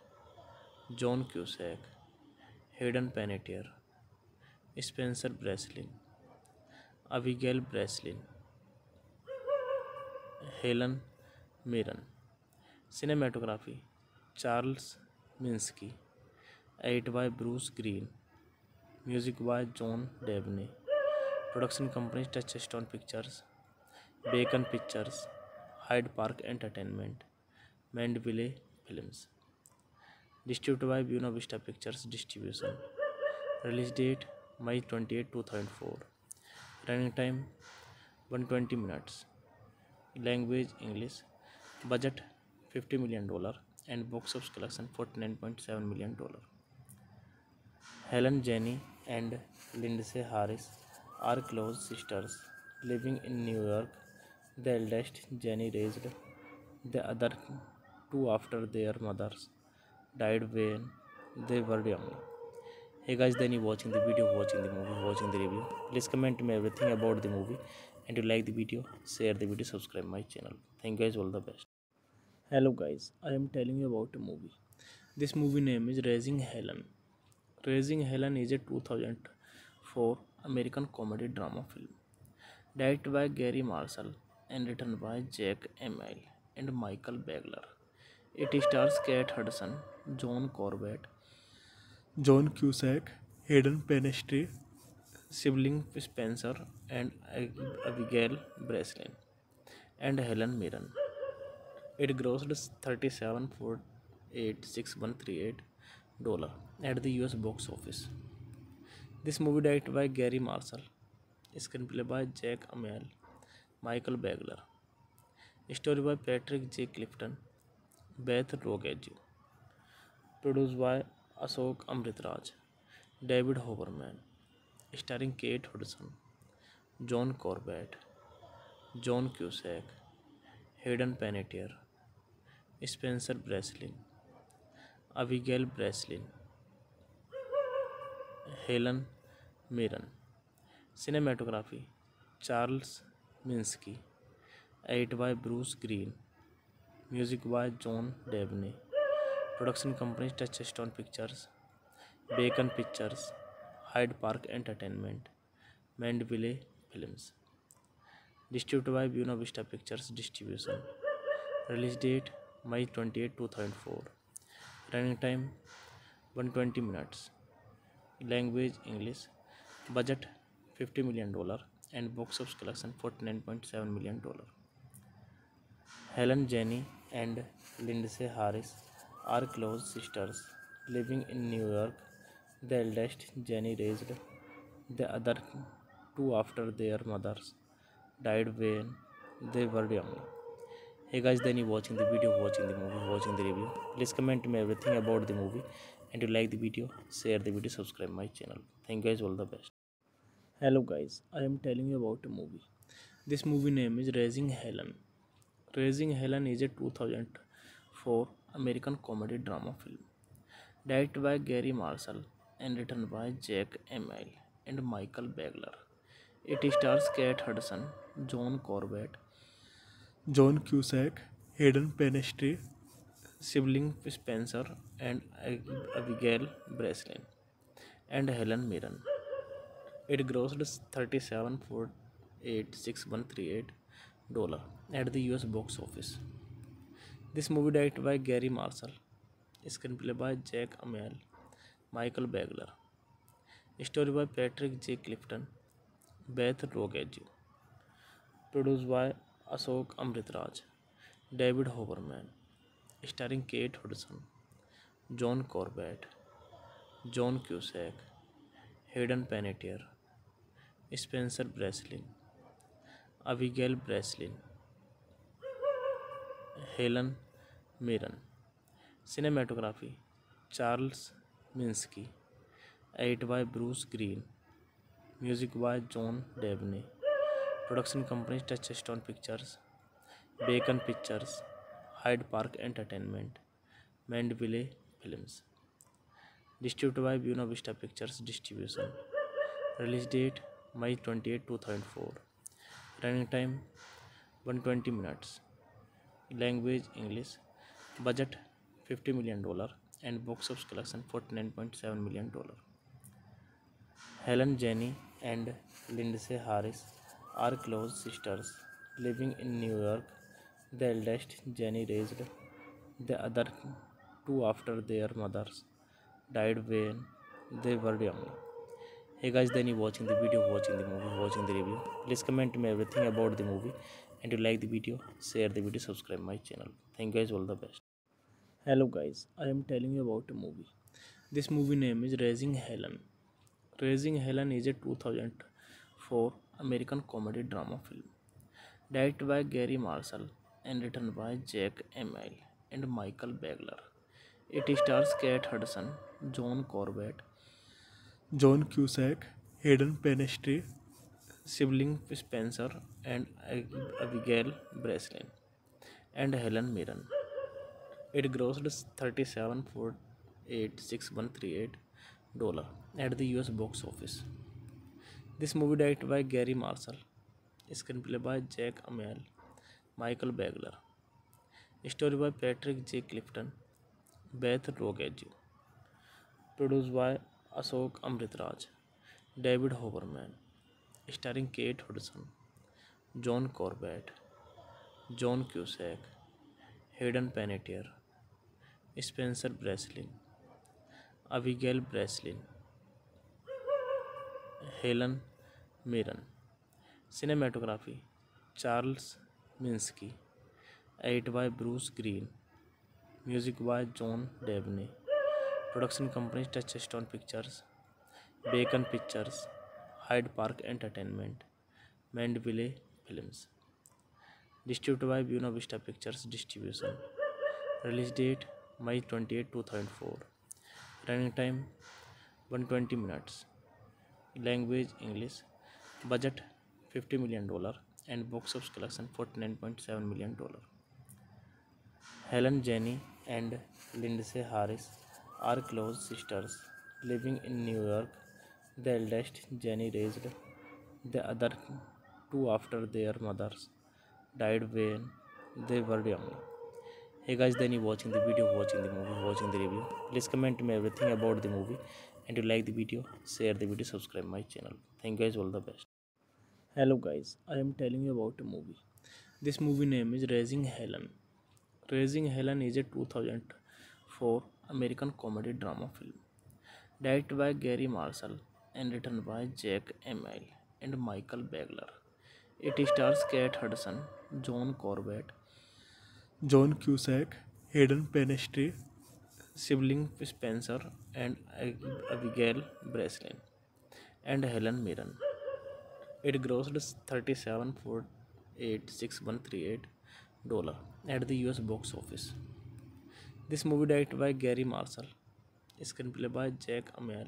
John Cusack, Hayden Panettiere, Spencer Breslin, Abigail Breslin, Helen Mirren. Cinematography Charles Minsky, edit by Bruce Green, music by John Debney. Production company Touchstone Pictures, bacon Pictures, Hyde Park Entertainment, Mandeville Films. Distributed by Buena Vista Pictures distribution. Release date May twenty eight two thousand four. Running time one twenty minutes. Language English. Budget fifty million dollar and box office collection forty nine point seven million dollar. Helen Jenny and Lindsay Harris are close sisters living in New York. The eldest Jenny raised the other two after their mother's died when they were young. Hey guys, then you watching the video, watching the movie, watching the review. Please comment me everything about the movie, and you like the video, share the video, subscribe my channel. Thank you guys, all the best. Hello guys, I am telling you about a movie. This movie name is Raising Helen. Raising Helen is a two thousand four American comedy drama film directed by Gary Marshall and written by Jack Emmel and Michael Bagler. It stars Kate Hudson, John Corbett, John Cusack, Hayden Panettiere, Sibling Spencer and Abigail Breslin, and Helen Mirren. It grossed thirty-seven point eight six one three eight dollars at the U S box office. This movie directed by Gary Marshall, screenplay by Jack Emmel, Michael Bagler, story by Patrick J. Clifton, Beth Rigazio, produce by Ashok Amritraj, David Hoberman, starring Kate Hudson, John Corbett, John Cusack, Hayden Panettiere, Spencer Breslin, Abigail Breslin, Helen Mirren. Cinematography Charles Minsky, edit by Bruce Green, music by John Debney. Production company Touchstone Pictures, bacon Pictures, Hyde Park Entertainment, Mandeville Films. Distributed by Buena Vista Pictures distribution. Release date May twenty eight two thousand four. Running time one twenty minutes. Language English. Budget fifty million dollar and box office collection forty nine point seven million dollar. Helen Jenny and Lindsay Harris are close sisters living in New York. The eldest Jenny raised the other two after their mother's died when they were young. Hey guys, then you watching the video, watching the movie, watching the review. Please comment me everything about the movie and you like the video, share the video, subscribe my channel. Thank you guys, all the best. Hello guys, I am telling you about a movie. This movie name is Raising Helen. Raising Helen is a two thousand four American comedy drama film directed by Gary Marshall and written by Jack एमेल and Michael Bagler. It stars Kate Hudson, John Corbett, John Cusack, Hayden Panettiere, sibling Spencer and Abigail Breslin, and Helen Mirren. It grossed thirty seven four eight six one three eight dollar at the US box office. This movie directed by Gary Marshall, screen play by Jack एमेल, Michael Bagler, story by Patrick J Clifton, Beth Rigazio, produce by Ashok Amritraj, David Hoberman, starring Kate Hudson, John Corbett, John Cusack, Hayden Panettiere, Spencer Breslin, Abigail Breslin, Helen Mirren. Cinematography Charles Minsky, edit by Bruce Green, music by John Debney. Production company Touchstone Pictures, bacon Pictures, Hyde Park Entertainment, Mandeville Films. Distributed by Buena Vista Pictures distribution. Release date May twenty eight two thousand four. Running time one twenty minutes. Language English. Budget fifty million dollar and box office collection forty nine point seven million dollar. Helen Jenny and Lindsay Harris are close sisters living in New York. The eldest Jenny raised the other two after their mother's died when they were young. Hey guys, then you watching the video, watching the movie, watching the review. Please comment me everything about the movie and you like the video, share the video, subscribe my channel. Thank you guys, all the best. Hello guys, I am telling you about a movie. This movie name is Raising Helen. Raising Helen is a two thousand four American comedy drama film directed by Gary Marshall and written by Jack Emmel and Michael Bagler. It stars Kate Hudson, John Corbett, John Cusack, Hayden Panettiere, Sibling Spencer and Abigail Breslin, and Helen Mirren. It grossed thirty-seven point eight six one three eight dollars at the U S box office. This movie directed by Gary Marshall, screenplay by Jack Emmel, Michael Bagler, story by Patrick J. Clifton, Beth Rogejo, produced by Ashok Amritraj, David Hoberman, starring Kate Hudson, John Corbett, John Cusack, Hayden Panettiere, Spencer Breslin, Abigail Breslin, Helen Mirren. Cinematography Charles Minsky, edited by Bruce Green, music by John Debney. Production companies Touchstone Pictures, Bacon Pictures, Hyde Park Entertainment, Mandeville Films. Distributed by Buena Vista Pictures Distribution. Release date May twenty-eighth two thousand four. Running time one hundred twenty minutes. Language English. Budget fifty million dollars and box office collection forty-nine point seven million dollars. Helen, Jenny and Lindsay Harris are close sisters living in New York. The eldest, Jenny, raised the other two after their mothers died when they were young. Hey guys, then you watching the video, watching the movie, watching the review. Please comment me everything about the movie, and you like the video, share the video, subscribe my channel. Thank you guys, all the best. Hello guys, I am telling you about a movie. This movie name is Raising Helen. Raising Helen is a two thousand four American comedy drama film directed by Gary Marshall and written by Jack Emmel and Michael Bagler. It stars Kate Hudson, John Corbett, John Cusack, Hayden Panettiere, Sibling Spencer and Abigail Breslin, and Helen Mirren. It grossed thirty-seven point eight six one three eight dollars at the U S box office. This movie directed by Gary Marshall, screenplay by Jack Emmel,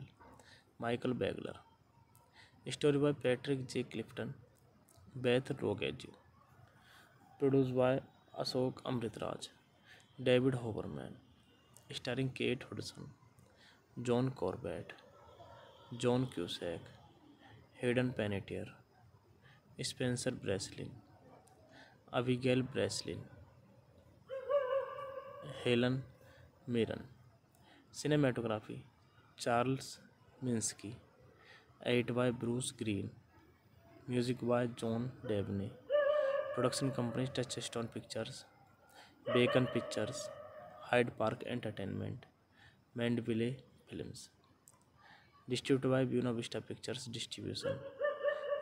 Michael Bagler, story by Patrick J. Clifton, Beth Rogejo, produced by Ashok Amritraj, David Hoberman, starring Kate Hudson, John Corbett, John Cusack, Hayden Panettiere, Spencer Breslin, Abigail Breslin, Helen Mirren. Cinematography Charles Minsky, edited by Bruce Green, music by John Debney. Production companies Touchstone Pictures, Bacon Pictures, Hyde Park Entertainment, Mandeville Films. Distributed by Buena Vista Pictures Distribution.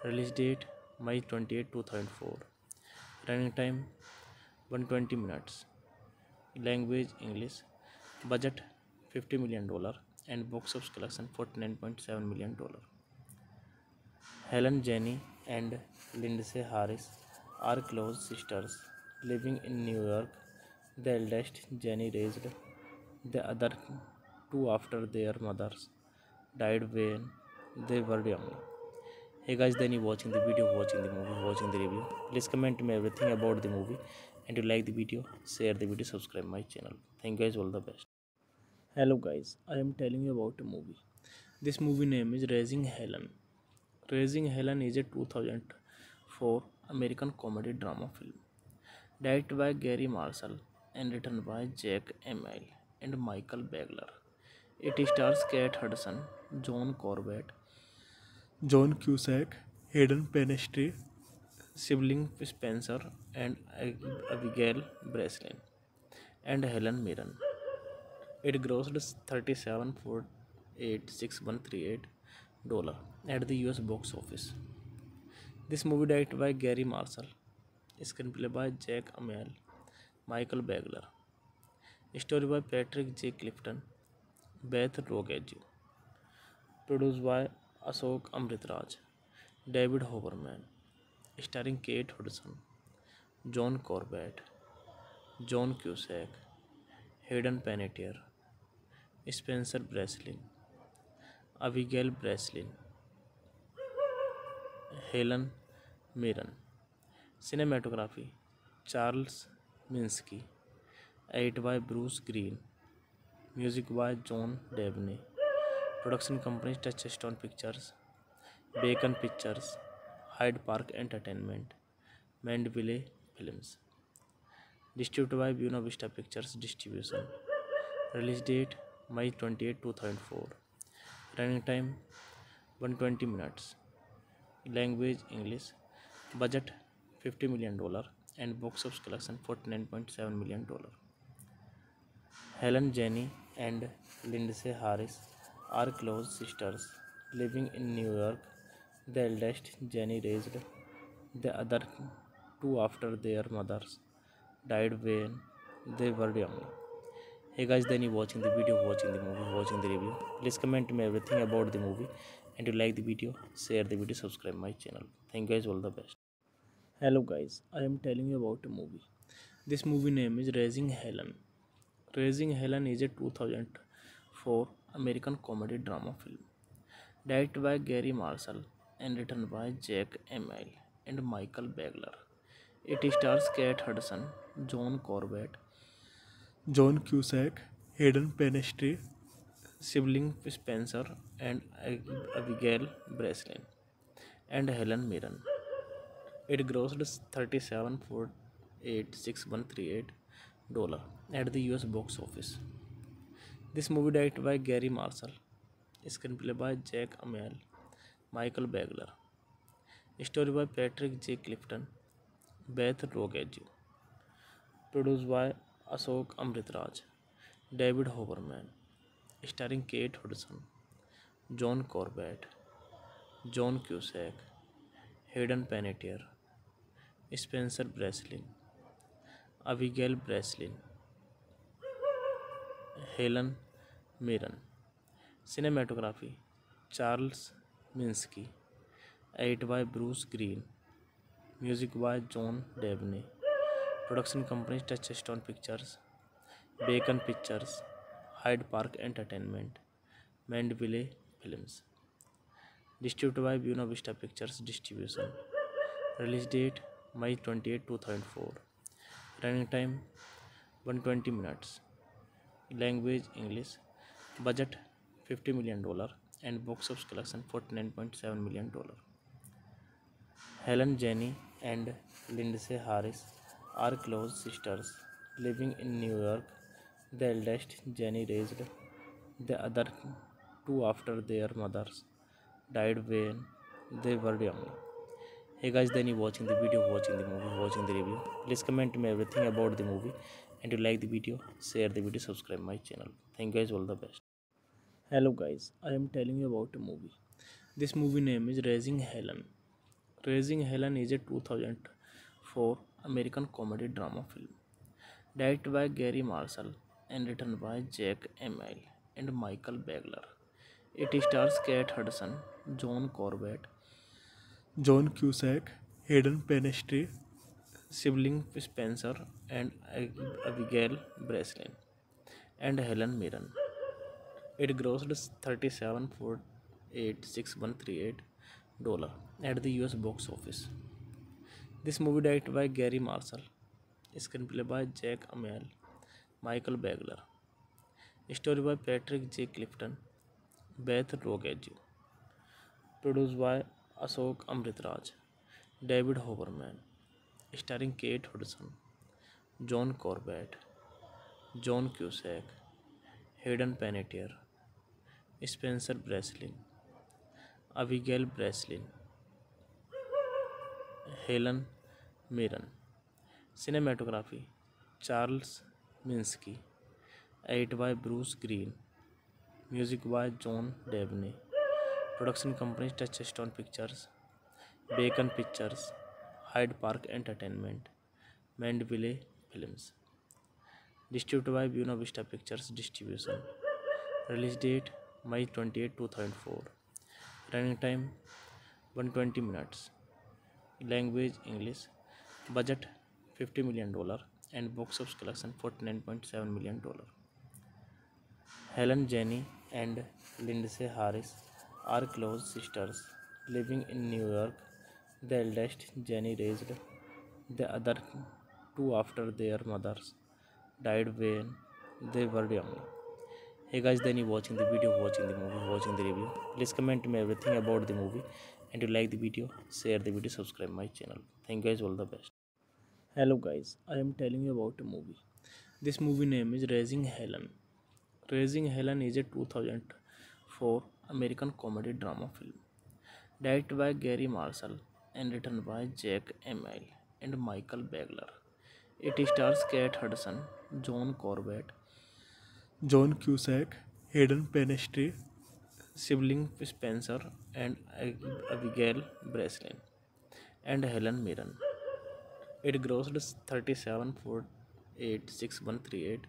Release date May twenty-eighth two thousand four. Running time one hundred twenty minutes. Language English. Budget fifty million dollars and box office collection forty-nine point seven million dollars. Helen, Jenny and Lindsay Harris are close sisters living in New York. The eldest, Jenny, raised the other two after their mothers died when they were young. Hey guys, then you watching the video, watching the movie, watching the review. Please comment me everything about the movie, and you like the video, share the video, subscribe my channel. Thank you guys, all the best. Hello guys, I am telling you about a movie. This movie name is Raising Helen. Raising Helen is a two thousand four American comedy drama film directed by Gary Marshall and written by Jack Emmel and Michael Bagler. It stars Kate Hudson, John Corbett, John Cusack, Hayden Panettiere, Sibling Spencer and Abigail Breslin, and Helen Mirren. It grossed thirty-seven point eight six one three eight dollars at the U S box office. This movie directed by Gary Marshall, screen play by Jack Amiel, Michael Bagler, story by Patrick J Clifton, Beth Rigazio, produce by Ashok Amritraj, David Hoberman, starring Kate Hudson, John Corbett, John Cusack, Hayden Panettiere, Spencer Breslin, Abigail Breslin, Helen Mirren, cinematography Charles Minsky, edit by Bruce Green, music by John Debney, production company Touchstone Pictures, bacon Pictures, Hyde Park Entertainment, Mandeville Films, distribute by Buena Vista Pictures distribution, release date May twenty eight two thousand four, running time one twenty minutes, language English, budget fifty million dollar and box office collection forty nine point seven million dollar. Helen Jenny and Lindsay Harris are close sisters living in New York, the eldest Jenny raised the other two after their mothers died when they were young. Hey guys, then you watching the video, watching the movie, watching the review. Please comment me everything about the movie, and you like the video, share the video, subscribe my channel. Thank you guys, all the best. Hello guys, I am telling you about a movie. This movie name is Raising Helen. Raising Helen is a two thousand four American comedy drama film, directed by Gary Marshall and written by Jack Emmel and Michael Bagler. It stars Kate Hudson, John Corbett, John Cusack, Hayden Panettiere, sibling Spencer and Abigail Breslin, and Helen Mirren. It grossed thirty-seven point eight six one three eight dollars at the U S box office. This movie directed by Gary Marshall, screenplay by Jack Emmel, Michael Bagler, story by Patrick J Clifton, Beth Rigazio, produce by Ashok Amritraj, David Hoberman, starring Kate Hudson, John Corbett, John Cusack, Hayden Panettiere, Spencer Breslin, Abigail Breslin, Helen Mirren, cinematography Charles Minsky, edit by Bruce Green, music by John Debney, production company Touchstone Pictures, bacon Pictures, Hyde Park Entertainment, Mandeville Films, distribute by Buena Vista Pictures distribution, release date May twenty eight two thousand four, running time one twenty minutes, language English, budget fifty million dollar and box office collection forty nine point seven million dollar. Helen Jenny and Lindsay Harris are close sisters living in New York, the eldest Jenny raised the other two after their mother's died when they were young. Hey guys, then you watching the video, watching the movie, watching the review. Please comment me everything about the movie and you like the video, share the video, subscribe my channel. Thank you guys, all the best. Hello guys, I am telling you about a movie. This movie name is raising Helen. Raising Helen is a two thousand four American comedy drama film, directed by Gary Marshall and written by Jack एमेल and Michael Bagler. It stars Kate Hudson, John Corbett, John Cusack, Hayden Panettiere, sibling Spencer and Abigail Breslin, and Helen Mirren. It grossed thirty-seven point eight six one three eight dollars at the U S box office. This movie directed by Gary Marshall, screenplay by Jack Emmel, Michael Bagler, story by Patrick J. Clifton, Beth Rogejo, produced by Ashok Amritraj, David Hoberman, starring Kate Hudson, John Corbett, John Cusack, Hayden Panettiere, Spencer Breslin, Abigail Breslin, Helen Mirren, cinematography Charles Minsky, edit by Bruce Green, music by John Debney, production company Touchstone Pictures, bacon Pictures, Hyde Park Entertainment, Mandeville Films, distributed by Buena Vista Pictures distribution, release date May twenty eight two thousand four, running time one twenty minutes, language English, budget fifty million dollar and box office collection forty nine point seven million dollar. Helen Jenny and Lindsay Harris are close sisters living in New York. The eldest Jenny raised the other two after their mother's died when they were young. Hey guys, then you watching the video, watching the movie, watching the review. Please comment me everything about the movie, and you like the video, share the video, subscribe my channel. Thank you guys, all the best. Hello guys, I am telling you about a movie. This movie name is Raising Helen. Raising Helen is a two thousand four American comedy drama film directed by Gary Marshall and written by Jack Emmel and Michael Bagler. It stars Kate Hudson, John Corbett, John Cusack, Hayden Panettiere, Sibling Spencer and Abigail Breslin, and Helen Mirren. It grossed thirty-seven point eight six one three eight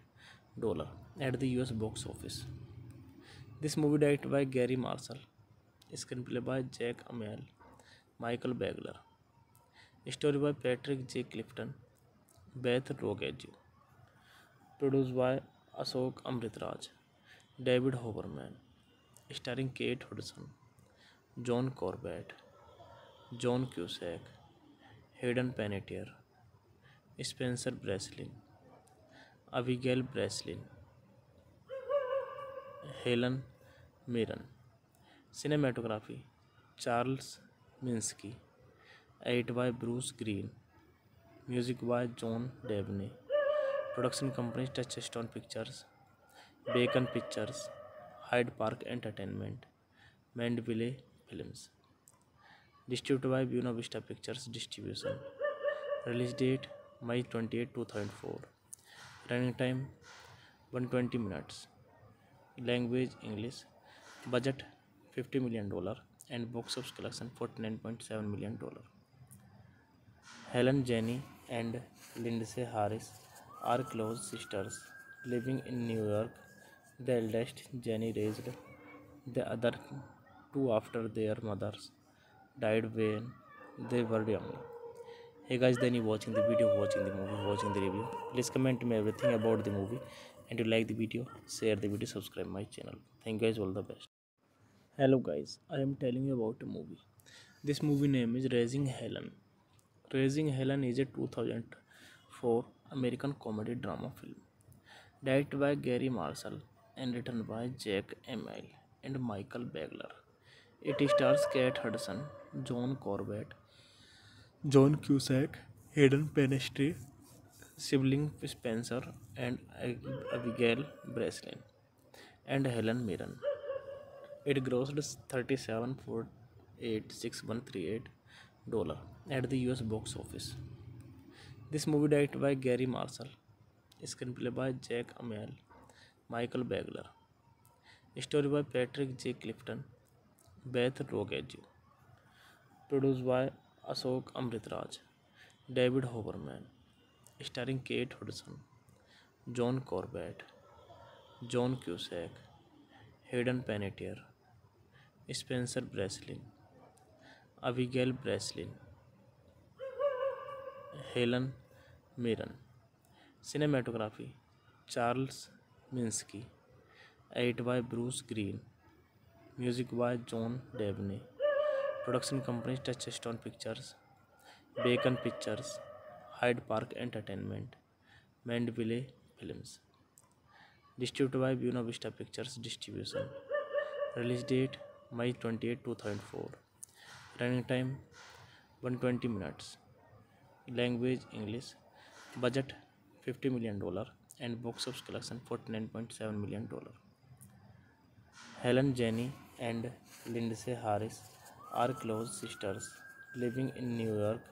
dollars at the U S box office. This movie directed by Gary Marshall, screenplay by Jack Emmel, Michael Bagler, story by Patrick J. Clifton, Beth Rigazio, produce by Ashok Amritraj, David Hoberman, starring Kate Hudson, John Corbett, John Cusack, Hayden Panettiere, Spencer Breslin, Abigail Breslin, Helen Mirren. Cinematography Charles Minsky, edit by Bruce Green, music by John Debney, production company Touchstone Pictures, bacon Pictures, Hyde Park Entertainment, Mandeville Films, distributed by Buena Vista Pictures distribution, release date May twenty eight two thousand four, running time one twenty minutes, language English, budget fifty million dollar and box office collection forty nine point seven million dollar. Helen Jenny and Lindsay Harris are close sisters living in New York. The eldest Jenny raised the other two after their mother's died when they were young. Hey guys, then you watching the video, watching the movie, watching the review. Please comment me everything about the movie and you like the video, share the video, subscribe my channel. Thank you guys, all the best. Hello guys, I am telling you about a movie. This movie name is Raising Helen. Raising Helen is a two thousand four American comedy drama film directed by Gary Marshall and written by Jack एमेल and Michael Bagler. It stars Kate Hudson, John Corbett, John Cusack, Hayden Panettiere, sibling Spencer and Abigail Breslin and Helen Mirren. It grossed thirty seven point eight six one three eight dollar at the U S box office. This movie directed by Gary Marshall, screenplay by Jack Emmel, Michael Bagler, story by Patrick J. Clifton, Beth Rogeju, produced by Ashok Amritraj, David Hoberman, starring Kate Hudson, John Corbett, John Cusack, Hayden Panettiere, Spencer Breslin, Abigail Breslin, Helen Mirren. Cinematography Charles Minsky, edit by Bruce Green, music by John Debney, production company Touchstone Pictures, bacon Pictures, Hyde Park Entertainment, Mandeville Films, distributed by Buena Vista Pictures distribution, release date May twenty eight two thousand four, running time one twenty minutes, language English, budget fifty million dollar and box office collection forty nine point seven million dollar. Helen Jenny and Lindsay Harris are close sisters living in New York.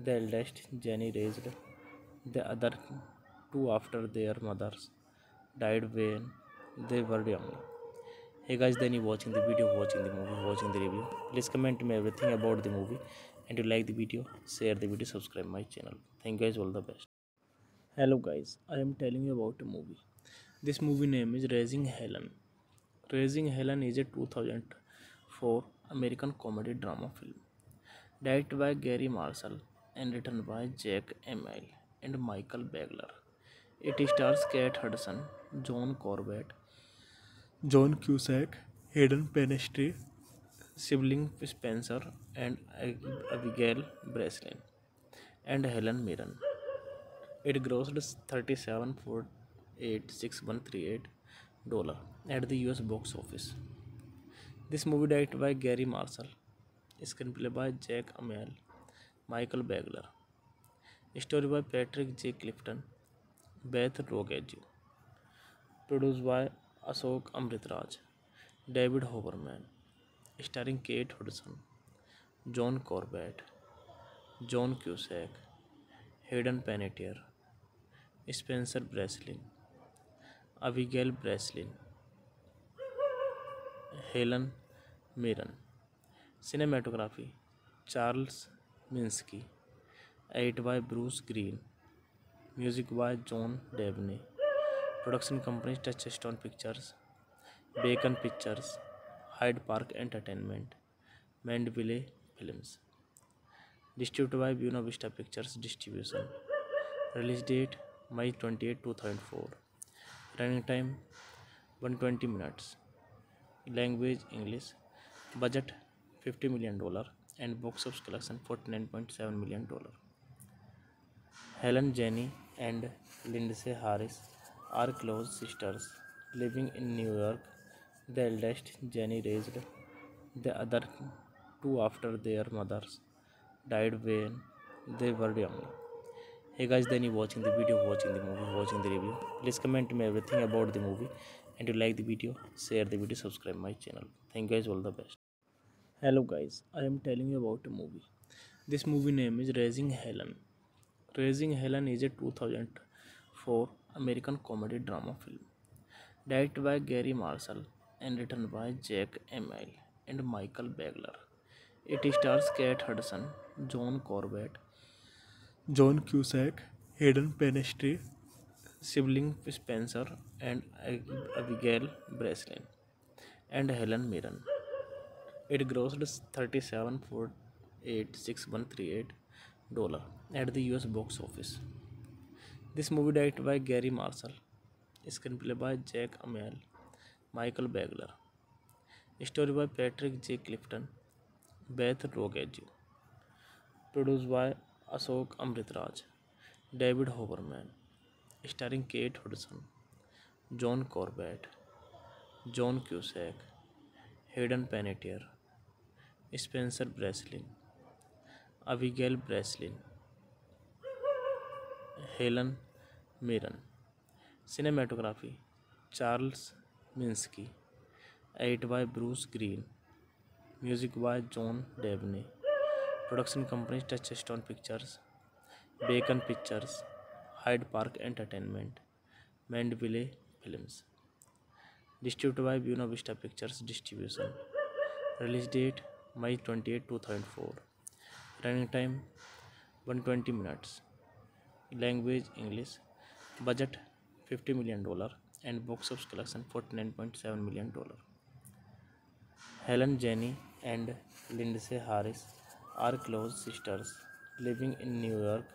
The eldest Jenny raised the other two after their mother's died when they were young. Hey guys, then you watching the video, watching the movie, watching the review. Please comment me everything about the movie and you like the video, share the video, subscribe my channel. Thank you guys, all the best. Hello guys, I am telling you about a movie. This movie name is Raising Helen. Raising Helen is a two thousand four American comedy drama film directed by Gary Marshall and written by Jack Emmel and Michael Bagler. It stars Kate Hudson, John Corbett, John Cusack, Hayden Panettiere, Sibling Spencer and Abigail Breslin, and Helen Mirren. It grossed thirty-seven point eight six one three eight dollars at the U S box office. This movie directed by Gary Marshall, screenplay by Jack Emmel, Michael Bagler, story by Patrick J. Clifton, Beth Rogejo, produced by Ashok Amritraj, David Hoberman, starring Kate Hudson, John Corbett, John Cusack, Hayden Panettiere, Spencer Breslin, Abigail Breslin, Helen Mirren. Cinematography Charles Minsky, edited by Bruce Green, music by John Debney, production company Touchstone Pictures, bacon Pictures, Hyde Park Entertainment, Mandeville Films, distribute by Buena Vista Pictures distribution, release date May twenty eight two thousand four, running time one twenty minutes, language English, budget fifty million dollar and box office collection forty nine point seven million dollar. Helen, Jenny and Lindsay Harris are close sisters living in New York. The eldest, Jenny, raised the other two after their mothers died when they were young. Hey guys, then you watching the video, watching the movie, watching the review. Please comment me everything about the movie and you like the video, share the video, subscribe my channel. Thank you guys, all the best. Hello guys, I am telling you about a movie. This movie name is Raising Helen. Raising Helen is a two thousand four American comedy drama film directed by Gary Marshall and written by Jack Emmel and Michael Bagler. It stars Kate Hudson, John Corbett, John Cusack, Hayden Panettiere, Sibling Spencer and Abigail Breslin, and Helen Mirren. It grossed thirty-seven point eight six one three eight dollars at the U S box office. This movie directed by Gary Marshall, screenplay by Jack Emmel, Michael Bagler, story by Patrick J. Clifton, Beth Rogejo, produced by Ashok Amritraj, David Hoberman, starring Kate Hudson, John Corbett, John Cusack, Hayden Panettiere, Spencer Breslin, Abigail Breslin, Helen Mirren. Cinematography Charles Minsky, edited by Bruce Green, music by John Debney, production company Touchstone Pictures, Beacon Pictures, Hyde Park Entertainment, Mandeville Films, distributed by Buena Vista Pictures Distribution, release date May twenty-eighth two thousand four, running time one twenty minutes, language English, budget fifty million dollar and box office collection forty nine point seven million dollar. Helen, Jenny and Lindsay Harris are close sisters living in New York.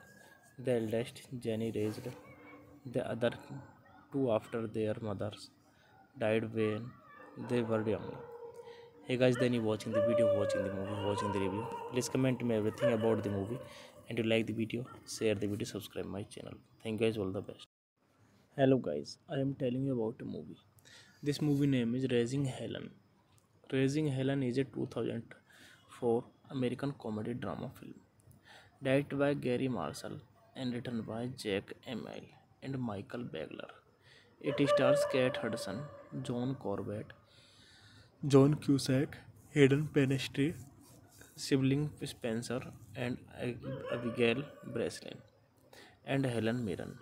The eldest, Jenny, raised the other two after their mother's died when they were young. Hey guys, then you watching the video, watching the movie, watching the review. Please comment me everything about the movie and you like the video, share the video, subscribe my channel. Thank you guys, all the best. Hello guys, I am telling you about a movie. This movie name is Raising Helen. Raising Helen is a two thousand four American comedy drama film directed by Gary Marshall and written by Jack Emmel and Michael Bagler. It stars Kate Hudson, John Corbett, John Cusack, Hayden Panettiere, Sibling Spencer and Abigail Breslin, and Helen Mirren.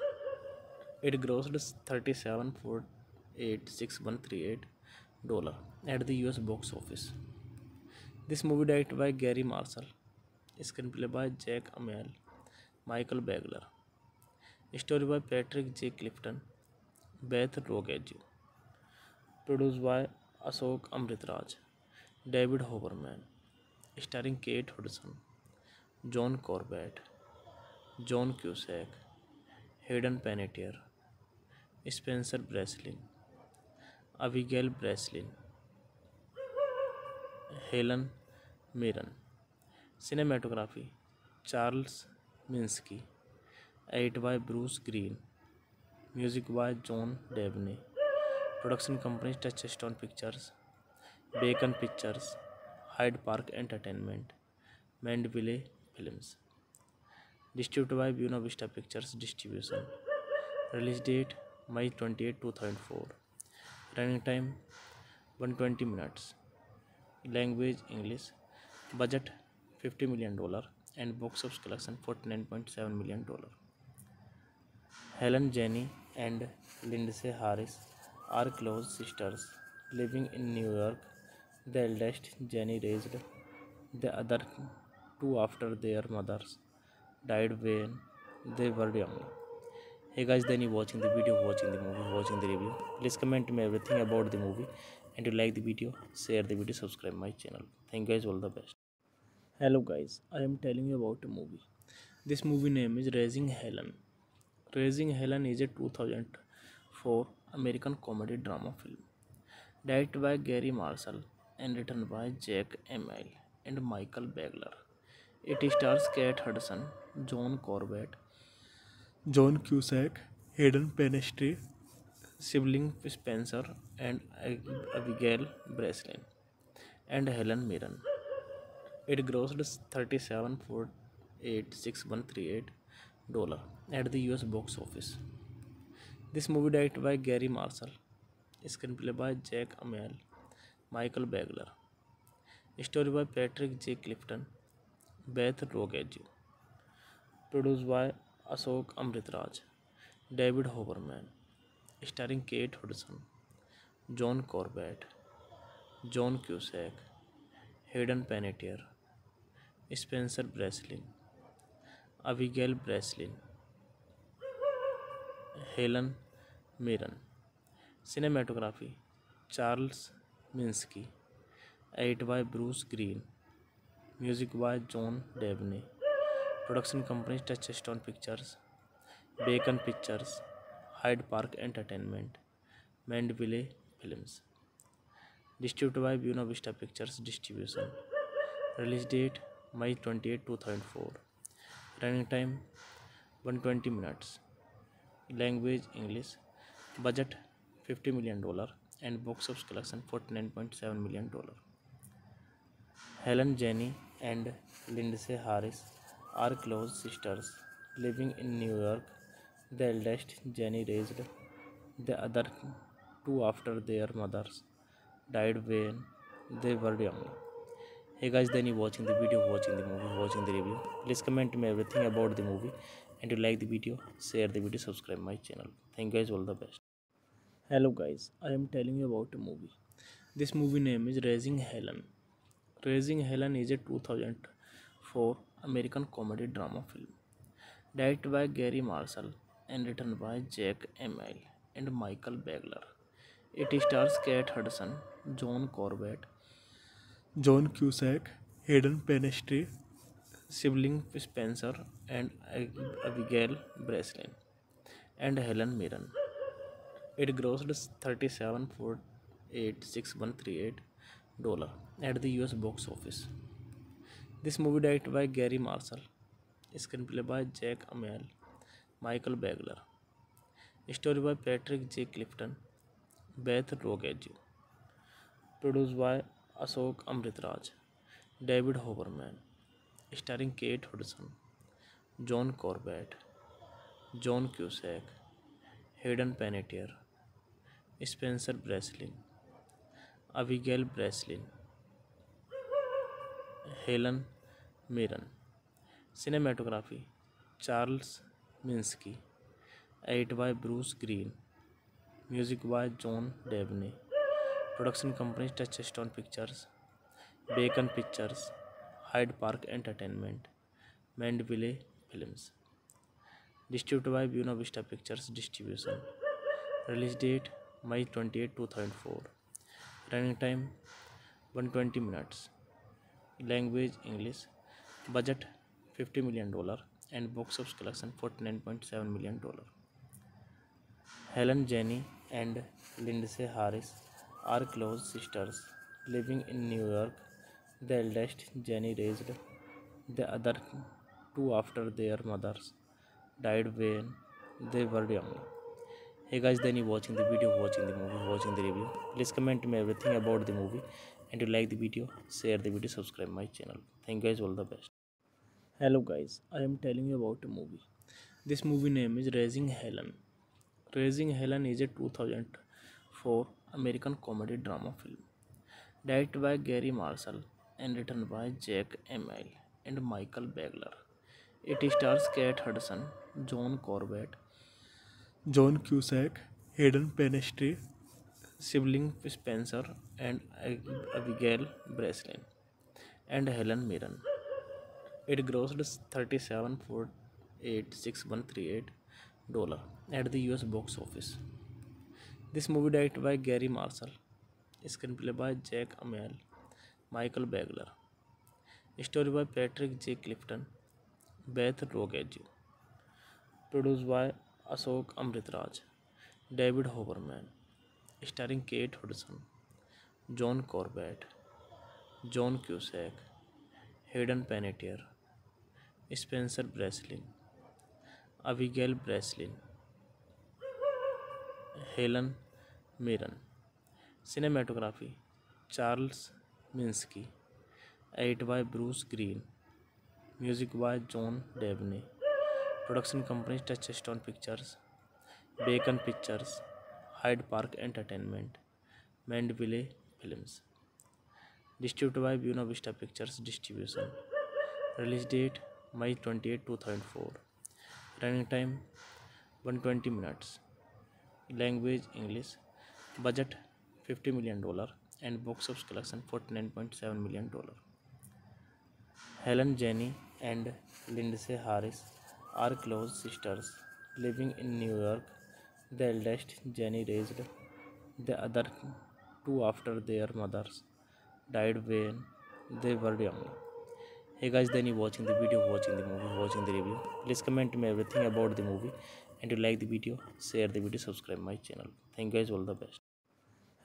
It grossed thirty-seven point eight six one three eight dollars at the U S box office. This movie directed by Gary Marshall, screen play by Jack Amiel, Michael Bagler, story by Patrick J Clifton, Beth Rigazio, produce by Ashok Amritraj, David Hoberman, starring Kate Hudson, John Corbett, John Cusack, Hayden Panettiere, Spencer Breslin, Abigail Breslin, Helen Mirren. Cinematography Charles Minsky, edit by Bruce Green, music by John Debney, production company Touchstone Pictures, bacon Pictures, Hyde Park Entertainment, Mandeville Films, distribute by Buena Vista Pictures distribution. Release date May twenty eight two thousand four. Running time one twenty minutes. Language English. Budget fifty million dollar and box office collection forty nine point seven million dollar. Helen Jenny and Lindsay Harris are close sisters living in New York. The eldest, Jenny, raised the other two after their mothers died when they were young. Hey guys, then you watching the video, watching the movie, watching the review. Please comment me everything about the movie, and you like the video, share the video, subscribe my channel. Thank you guys, all the best. Hello guys, I am telling you about a movie. This movie name is Raising Helen. Raising Helen is a two thousand four American comedy drama film, directed by Gary Marshall and written by Jack Emmel and Michael Bagler. It stars Kate Hudson, John Corbett, John Cusack, Hayden Panettiere, sibling Spencer and Abigail Breslin, and Helen Mirren. It grossed thirty-seven point eight six one three eight dollars at the U S box office. This movie directed by Gary Marshall, screenplay by Jack Emmel, Michael Bagler, story by Patrick J Clifton, Beth Rigazio, produce by Ashok Amritraj, David Hoberman, starring Kate Hudson, John Corbett, John Cusack, Hayden Panettiere, Spencer Breslin, Abigail Breslin, Helen Mirren. Cinematography Charles Minsky, edit by Bruce Green, music by John Debney, production company Touchstone Pictures, bacon Pictures, Hyde Park Entertainment, Mandeville Films, distribute by Buena Vista Pictures distribution. Release date May twenty eight two thousand four. Running time one twenty minutes. Language English. Budget fifty million dollar and box office collection forty nine point seven million dollar. Helen Jenny and Lindsay Harris are close sisters living in New York. The eldest, Jenny, raised the other two after their mothers died when they were young. Hey guys, then you watching the video, watching the movie, watching the review. Please comment me everything about the movie, and you like the video, share the video, subscribe my channel. Thank you guys, all the best. Hello guys, I am telling you about a movie. This movie name is Raising Helen. Raising Helen is a two thousand four American comedy drama film, directed by Gary Marshall and written by Jack Emmel and Michael Bagler. It stars Kate Hudson, John Corbett, John Cusack, Hayden Panettiere, sibling Spencer and Abigail Breslin, and Helen Mirren. It grossed thirty-seven point eight six one three eight dollars at the U S box office. This movie directed by Gary Marshall, screenplay by Jack Emmel, Michael Bagler, story by Patrick J. Clifton, Beth Rogeju, produced by Ashok Amritraj, David Hoberman, starring Kate Hudson, John Corbett, John Cusack, Hayden Panettiere, Spencer Breslin, Abigail Breslin, Helen Mirren. Cinematography Charles Minsky, edit by Bruce Green, music by John Debney, production company Touchstone Pictures, bacon Pictures, Hyde Park Entertainment, Mandeville Films. Distributed by Buena Vista Pictures distribution. Release date May twenty eight two thousand four. Running time one twenty minutes. Language English. Budget fifty million dollar and box office collection forty nine point seven million dollar. Helen Jenny and Lindsay Harris are close sisters living in New York. The eldest Jenny raised the other two after their mother's died when they were young. Hey guys, then you watching the video, watching the movie, watching the review. Please comment me everything about the movie, and you like the video, share the video, subscribe my channel. Thank you guys, all the best. Hello guys, I am telling you about a movie. This movie name is Raising Helen. Raising Helen is a two thousand four American comedy drama film directed by Gary Marshall and written by Jack Emmel and Michael Bagler. It stars Kate Hudson, John Corbett, John Cusack, Hayden Panettiere, sibling Spencer and Abigail Breslin, and Helen Mirren. It grossed thirty-seven point eight six one three eight dollars at the U S box office. This movie directed by Gary Marshall, screenplay by Jack Emmel, Michael Bagler, story by Patrick J. Clifton, Beth Rigazio, produce by Ashok Amritraj, David Hoberman, starring Kate Hudson, John Corbett, John Cusack, Hayden Panettiere, Spencer Breslin, Abigail Breslin, Helen Mirren. Cinematography Charles Minsky, edit by Bruce Green, music by John Debney. Production company Touchstone Pictures, bacon Pictures, Hyde Park Entertainment, Mandeville Films. Distributed by Buena Vista Pictures distribution. Release date May twenty eight two thousand four. Running time one twenty minutes. Language English. Budget fifty million dollar and box office collection forty nine point seven million dollar. Helen Jenny and Lindsay Harris are close sisters living in New York. The eldest, Jenny, raised the other two after their mothers died when they were young. Hey guys, then you watching the video, watching the movie, watching the review. Please comment me everything about the movie, and you like the video, share the video, subscribe my channel. Thank you guys, all the best.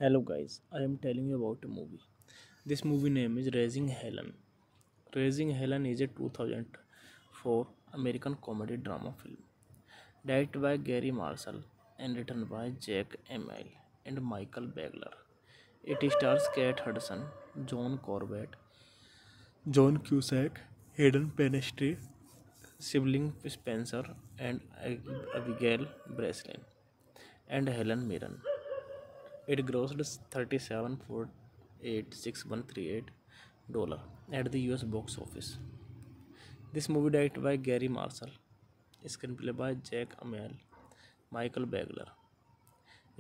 Hello guys, I am telling you about a movie. This movie name is Raising Helen. Raising Helen is a two thousand four American comedy drama film direct by Gary Marshall and written by Jack एमेल and Michael Bagler. It stars Kate Hudson, John Corbett, John Cusack, Hayden Panettiere, sibling Spencer and Abigail Breslin, and Helen Mirren. It grossed thirty seven four eight six one three eight dollar at the US box office. This movie directed by Gary Marshall, screen play by Jack एमेल, Michael Bagler,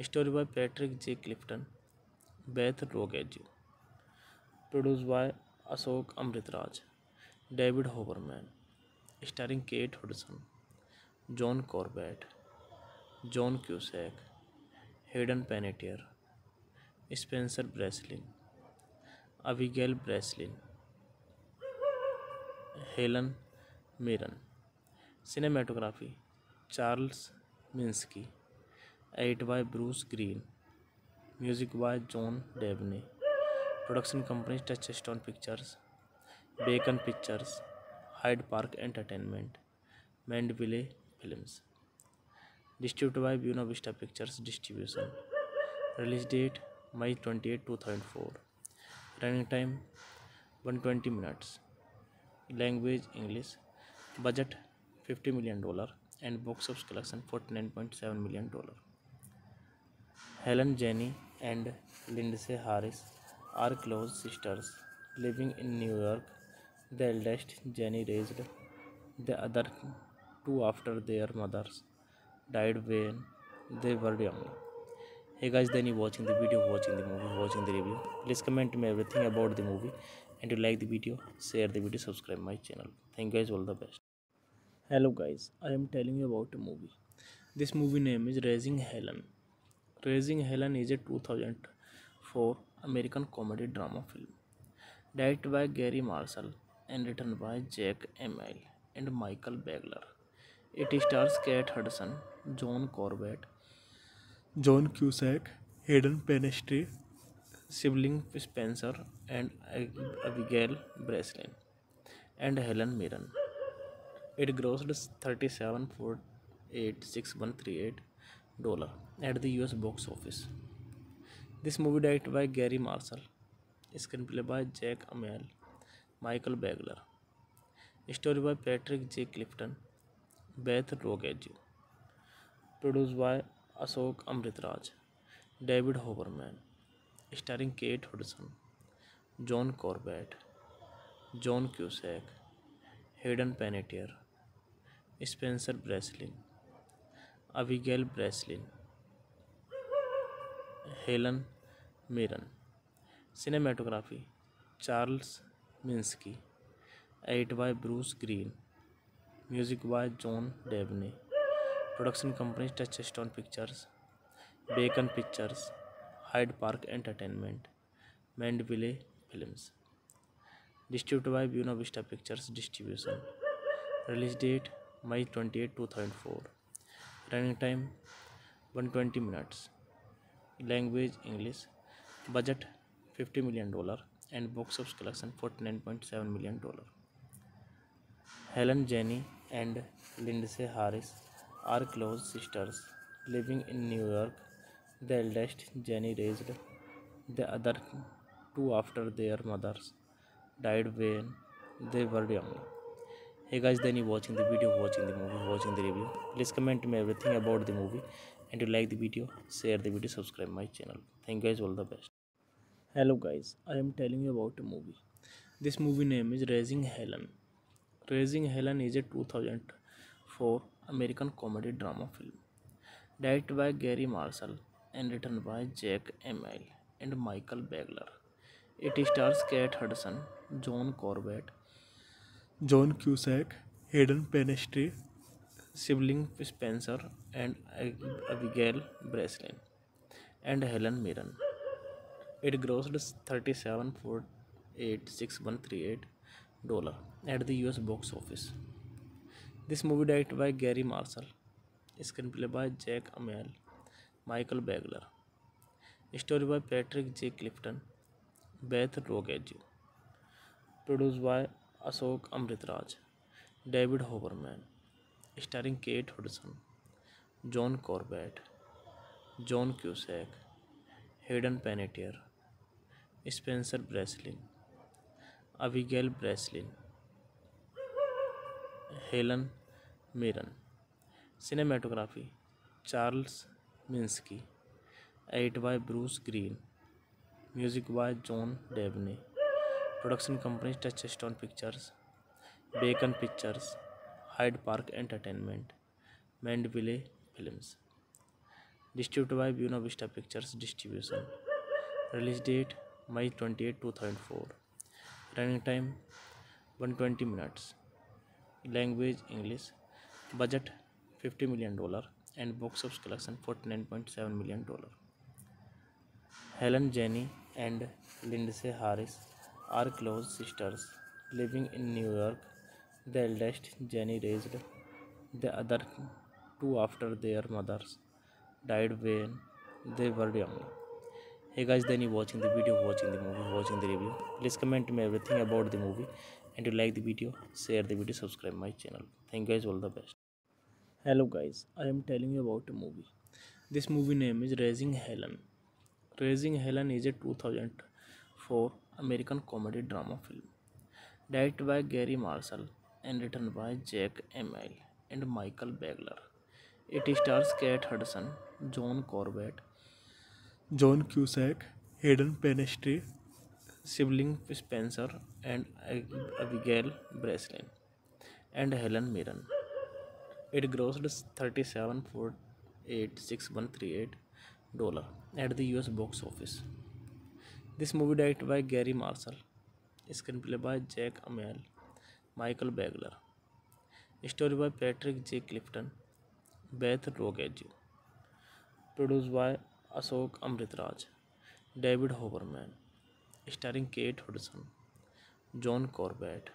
story by Patrick J Clifton, Beth Rigazio, produce by Ashok Amritraj, David Hoberman, starring Kate Hudson, John Corbett, John Cusack, Hayden Panettiere, Spencer Breslin, Abigail Breslin, Helen Mirren. Cinematography Charles Minsky, edit by Bruce Green, music by John Debney. Production company Touchstone Pictures, bacon Pictures, Hyde Park Entertainment, Mandeville Films. Distributed by Buena Vista Pictures distribution. Release date May twenty eight two thousand four. Running time one twenty minutes. Language English. Budget fifty million dollar and box office collection forty nine point seven million dollar. Helen Jenny and Lindsay Harris are close sisters living in New York. The eldest Jenny raised the other two after their mother's died when they were young. Hey guys, then you watching the video, watching the movie, watching the review. Please comment me everything about the movie, and you like the video, share the video, subscribe my channel. Thank you guys, all the best. Hello guys, I am telling you about a movie. This movie name is Raising Helen. Raising Helen is a two thousand four American comedy drama film directed by Gary Marshall and written by Jack Emmel and Michael Bagler. It stars Kate Hudson, John Corbett, John Cusack, Hayden Panettiere, Sibling Spencer and Abigail Breslin, and Helen Mirren. It grossed thirty-seven point eight six one three eight dollars at the U S box office. This movie directed by Gary Marshall, screenplay by Jack Emmel, Michael Bagler, story by Patrick J. Clifton, Beth Rogejo, produced by Ashok Amritraj, David Hoberman, starring Kate Hudson, John Corbett, John Cusack, Hayden Panettiere, Spencer Breslin, Abigail Breslin, Helen Mirren. Cinematography Charles Minsky, edited by Bruce Green, music by John Dabney, production company Touchstone Pictures, Bacon Pictures, Hyde Park Entertainment, Mandeville Films. Distributed by Buena Vista Pictures Distribution. Release date May twenty-eighth two thousand four. Running time one hundred twenty minutes. Language English. Budget fifty million dollars and box office collection forty-nine point seven million dollars. Helen, Jenny and Lindsay Harris are close sisters living in New York. The eldest, Jenny, raised the other two after their mothers died when they were young. Hey guys, then you watching the video, watching the movie, watching the review. Please comment me everything about the movie, and you like the video, share the video, subscribe my channel. Thank you guys, all the best. Hello guys, I am telling you about a movie. This movie name is Raising Helen. Raising Helen is a two thousand four American comedy drama film directed by Gary Marshall and written by Jack Emmel and Michael Bagler. It stars Kate Hudson, John Corbett, John Cusack, Hayden Panettiere, Sibling Spencer and Abigail Breslin, and Helen Mirren. It grossed thirty-seven point eight six one three eight dollars at the U S box office. This movie directed by Gary Marshall, screenplay by Jack Emmel, Michael Bagler, story by Patrick J. Clifton, Beth Rogejo, produced by Ashok Amritraj, David Hoberman, starring Kate Hudson, John Corbett, John Cusack, Hayden Panettiere, Spencer Breslin, Abigail Breslin, Helen Mirren. Cinematography Charles Minsky, edited by Bruce Green, music by John Dabney, production company Touchstone Pictures, Bacon Pictures, Hyde Park Entertainment, Mandeville Films. Distributed by Buena Vista Pictures Distribution. Release date May twenty-eighth two thousand four. Running time one hundred twenty minutes. Language English. Budget fifty million dollars and box office collection forty-nine point seven million dollars. Helen, Jenny and Lindsay Harris are close sisters living in New York. The eldest, Jenny, raised the other two after their mothers died when they were young. Hey guys, then you watching the video, watching the movie, watching the review. Please comment me everything about the movie, and you like the video, share the video, subscribe my channel. Thank you guys, all the best. Hello guys, I am telling you about a movie. This movie name is Raising Helen. Raising Helen is a two thousand four American comedy drama film directed by Gary Marshall and written by Jack Emmel and Michael Bagler. It stars Kate Hudson, John Corbett, John Cusack, Hayden Panettiere, Sibling Spencer and Abigail Breslin, and Helen Mirren. It grossed thirty-seven point eight six one three eight dollars at the U S box office. This movie directed by Gary Marshall, screen play by Jack Amiel, Michael Bagler, story by Patrick J Clifton, Beth Rigazio, produce by Ashok Amritraj, David Hoberman, starring Kate Hudson, John Corbett,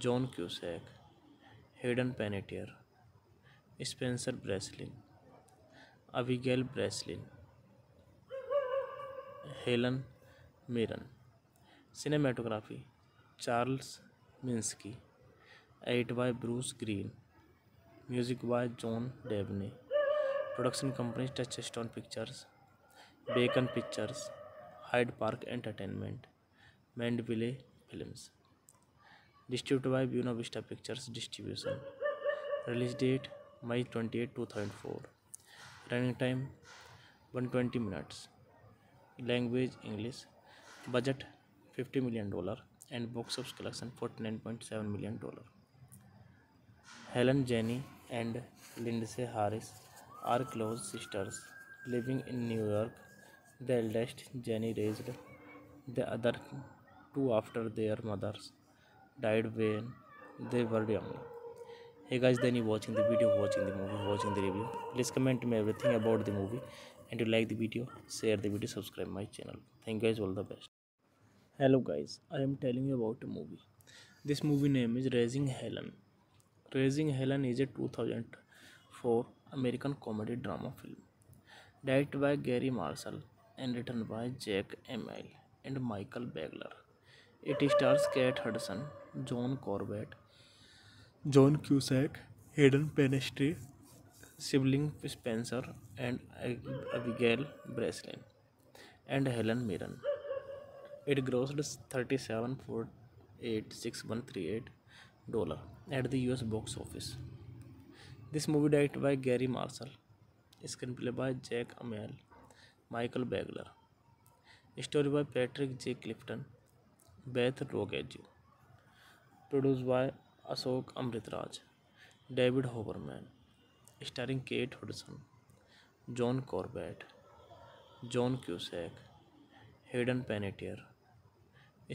John Cusack, Hayden Panettiere, Spencer Breslin, Abigail Breslin, Helen Mirren. Cinematography Charles Minsky, edit by Bruce Green, music by John Debney. Production company Touchstone Pictures, bacon Pictures, Hyde Park Entertainment, Mandeville Films. Distributed by Buena Vista Pictures distribution. Release date May twenty eight two thousand four. Running time one twenty minutes. Language English. Budget fifty million dollar and box office collection forty nine point seven million dollar. Helen Jenny and Lindsay Harris are close sisters living in New York. The eldest Jenny raised the other two after their mothers died when they were young. Hey guys, then you watching the video, watching the movie, watching the review. Please comment me everything about the movie, and you like the video, share the video, subscribe my channel. Thank you guys, all the best. Hello guys, I am telling you about a movie. This movie name is Raising Helen. Raising Helen is a two thousand four American comedy drama film directed by Gary Marshall and written by Jack Emmel and Michael Bagler. It stars Kate Hudson, John Corbett, John Cusack, Hayden Panettiere, sibling Spencer and Abigail Breslin and Helen Mirren. It grossed thirty seven four eight six one three eight dollar at the U S box office. This movie directed by Gary Marshall. Screen play by Jack Amiel, Michael Bagler, story by Patrick J Clifton, Beth Rigazio, produce by Ashok Amritraj, David Hoberman, starring Kate Hudson, John Corbett, John Cusack, Hayden Panettiere,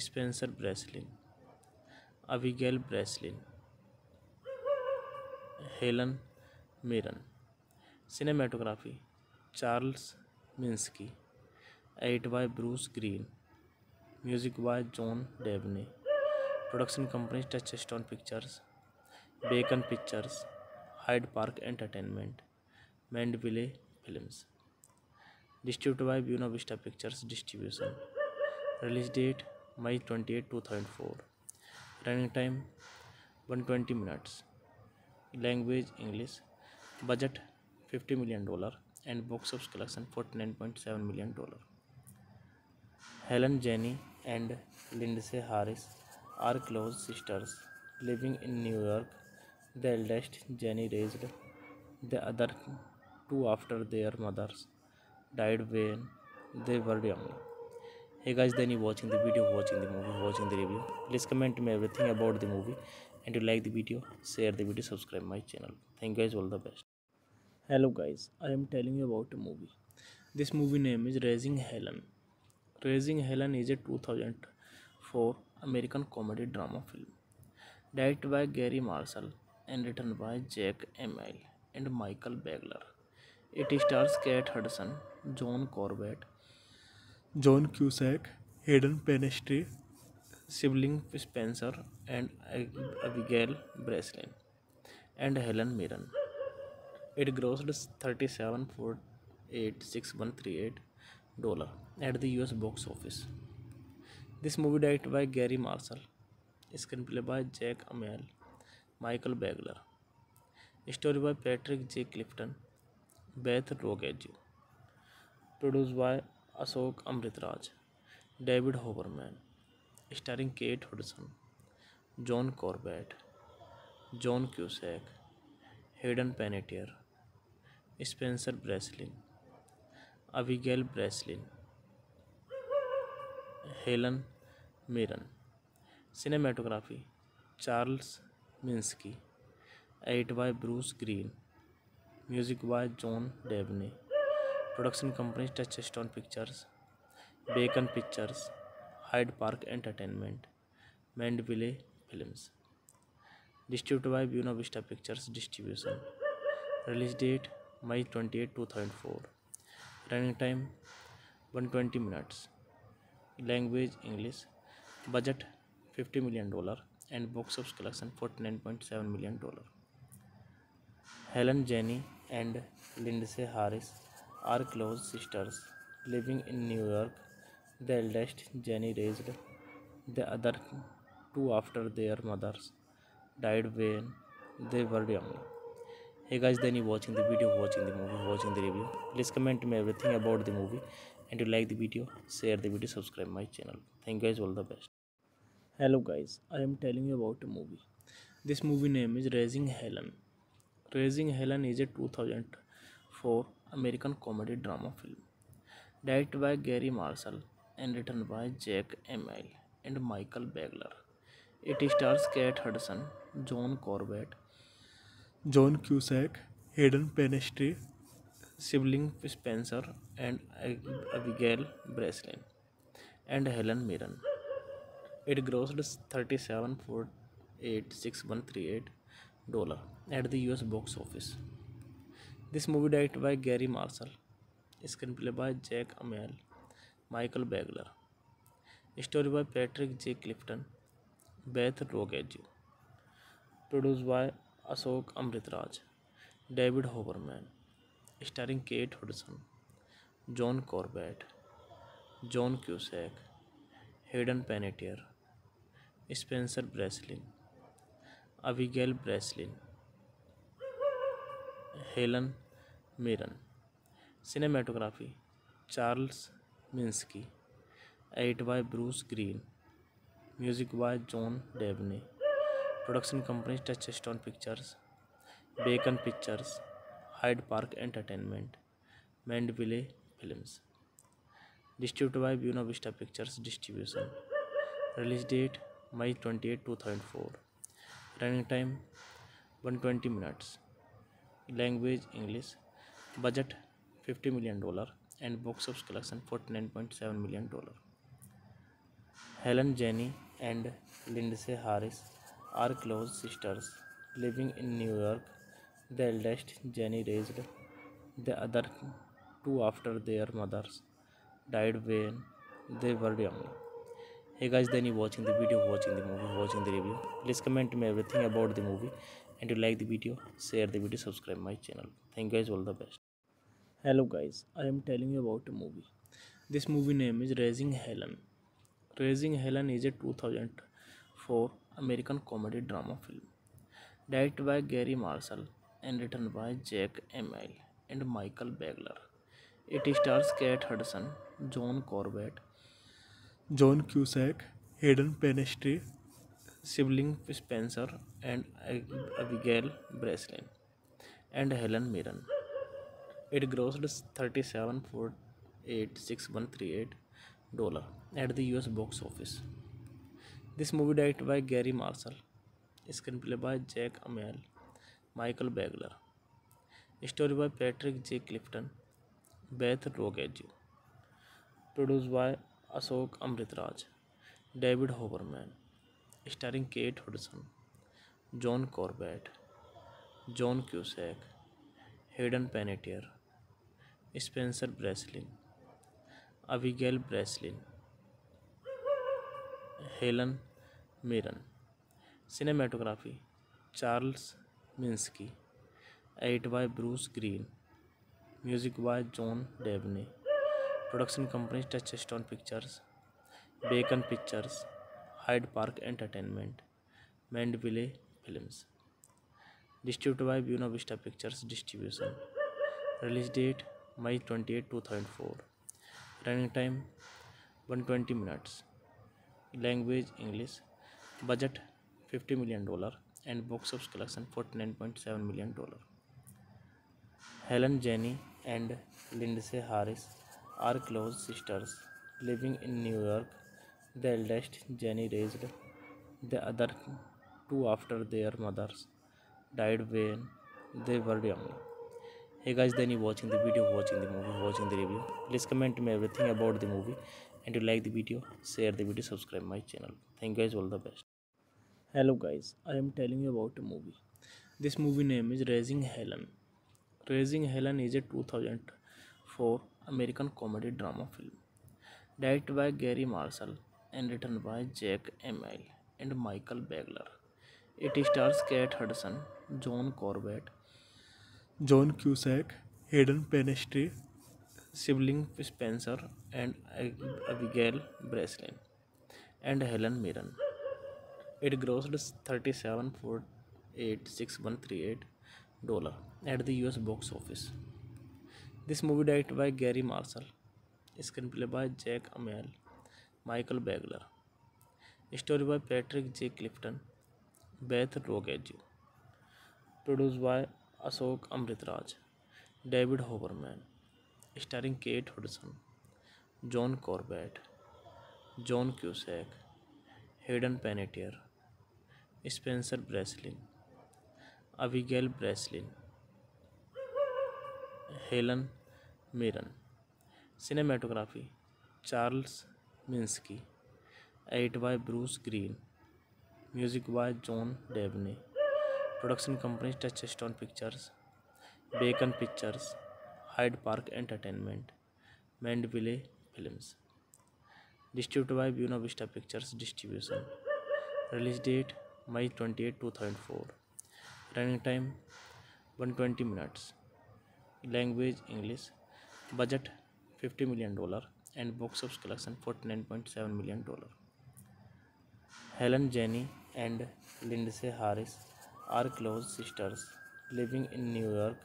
Spencer Breslin, Abigail Breslin, Helen Mirren. Cinematography Charles Minsky, edit by Bruce Green, music by John Debney. Production company Touchstone Pictures, bacon Pictures, Hyde Park Entertainment, Mandeville Films. Distributed by Buena Vista Pictures distribution. Release date May twenty eight two thousand four. Running time one twenty minutes. Language English. Budget fifty million dollar and box office collection forty nine point seven million dollar. Helen Jenny and Lindsay Harris are close sisters living in New York. The eldest, Jenny, raised the other two after their mothers died when they were young. Hey guys, then you watching the video, watching the movie, watching the review. Please comment me everything about the movie, and you like the video, share the video, subscribe my channel. Thank you guys, all the best. Hello guys, I am telling you about a movie. This movie name is Raising Helen. Raising Helen is a two thousand four American comedy drama film directed by Gary Marshall and written by Jack एमेल and Michael Bagler. It stars Kate Hudson, John Corbett, John Cusack, Hayden Panettiere, sibling Spencer and Abigail Breslin and Helen Mirren. It grossed thirty seven four eight six one three eight dollar at the U S box office. This movie directed by Gary Marshall. Screen play by Jack Amiel, Michael Bagler, story by Patrick J Clifton, Beth Rigazio, produce by Ashok Amritraj, David Hoberman, starring Kate Hudson, John Corbett, John Cusack, Hayden Panettiere, Spencer Breslin, Abigail Breslin, Helen Mirren. Cinematography Charles Minsky, edit by Bruce Green, music by John Debney. Production company Touchstone Pictures, bacon Pictures, Hyde Park Entertainment, Mandeville Films, distributed by Buena Vista Pictures distribution, release date May twenty eight two thousand four, running time one twenty minutes, language English, budget fifty million dollar and box office collection forty nine point seven million dollar. Helen Jenny and Lindsay Harris are close sisters living in New York. The eldest, Jenny, raised the other two after their mothers died when they were young. Hey guys, then you watching the video, watching the movie, watching the review. Please comment me everything about the movie, and you like the video, share the video, subscribe my channel. Thank you guys, all the best. Hello guys, I am telling you about a movie. This movie name is Raising Helen. Raising Helen is a two thousand four American comedy drama film, directed by Gary Marshall and written by Jack Emmel and Michael Bagler. It stars Kate Hudson, John Corbett, John Cusack, Hayden Panettiere, Sibling Spencer, and Abigail Breslin, and Helen Mirren. It grossed thirty-seven point eight six one three eight dollars at the U S box office. This movie directed by Gary Marshall, screenplay by Jack Emmel, Michael Bagler, story by Patrick J Clifton, Beth Rigazio, produce by Ashok Amritraj, David Hoberman, starring Kate Hudson, John Corbett, John Cusack, Hayden Panettiere, Spencer Breslin, Abigail Breslin, Helen Mirren. Cinematography Charles Minsky, edit by Bruce Green, music by John Debney, production company Touchstone Pictures, bacon Pictures, Hyde Park Entertainment, Mandeville Films, distributed by Buena Vista Pictures distribution, release date May twenty eight two thousand four, running time one twenty minutes, language English, budget fifty million dollar and box office collection forty nine point seven million dollar. Helen Jenny and Lindsay Harris are close sisters living in New York. The eldest, Jenny, raised the other two after their mother's died when they were young. Hey guys, then you watching the video, watching the movie, watching the review. Please comment me everything about the movie and you like the video, share the video, subscribe my channel. Thank you guys, all the best. Hello guys, I am telling you about a movie. This movie name is Raising Helen. Raising Helen is a two thousand four American comedy drama film, directed by Gary Marshall and written by Jack Emmel and Michael Bagler. It stars Kate Hudson, John Corbett, John Cusack, Hayden Panettiere, Sibling Spencer, and Abigail Breslin, and Helen Mirren. It grossed thirty-seven point eight six one three eight dollars at the U S box office. This movie directed by Gary Marshall, screenplay by Jack Emmel, Michael Bagler, story by Patrick J. Clifton, Beth Rogejo, produced by Ashok Amritraj, David Hoberman, starring Kate Hudson, John Corbett, John Cusack, Hayden Panettiere, Spencer Breslin, Abigail Breslin, Helen Mirren. Cinematography Charles Minsky, edit by Bruce Green, music by John Debney, production company Touchstone Pictures, bacon Pictures, Hyde Park Entertainment, Mandeville Films, distributed by Buena Vista Pictures distribution, release date May twenty eight two thousand four, running time one twenty minutes, language English, budget fifty million dollar and box office collection forty nine point seven million dollar. Helen Jenny and Lindsay Harris are close sisters living in New York. The eldest, Jenny, raised the other two after their mother's died when they were young. Hey guys, then you watching the video, watching the movie, watching the review. Please comment me everything about the movie and you like the video, share the video, subscribe my channel. Thank you guys, all the best. Hello guys, I am telling you about a movie. This movie name is Raising Helen. Raising Helen is a two thousand four American comedy drama film directed by Gary Marshall and written by Jack Emmel and Michael Bagler. It stars Kate Hudson, John Corbett, John Cusack, Hayden Panettiere, Sibling Spencer and Abigail Breslin, and Helen Mirren. It grossed thirty-seven point eight six one three eight dollars at the U S box office. This movie directed by Gary Marshall, screenplay by Jack Emmel, Michael Bagler, story by Patrick J. Clifton, Beth Rogejo, produced by Ashok Amritraj, David Hoberman, starring Kate Hudson, John Corbett, John Cusack, Hayden Panettiere, Spencer Breslin, Abigail Breslin, Helen Mirren. Cinematography Charles Minsky, edited by Bruce Green, music by John Debney, production company Touchstone Pictures, Bacon Pictures, Hyde Park Entertainment, Mandeville Films. Distributed by Buena Vista Pictures Distribution. Release date May twenty-eighth two thousand four. Running time one hundred twenty minutes. Language English. Budget fifty million dollars and box office collection forty-nine point seven million dollars. Helen, Jenny and Lindsay Harris are close sisters living in New York.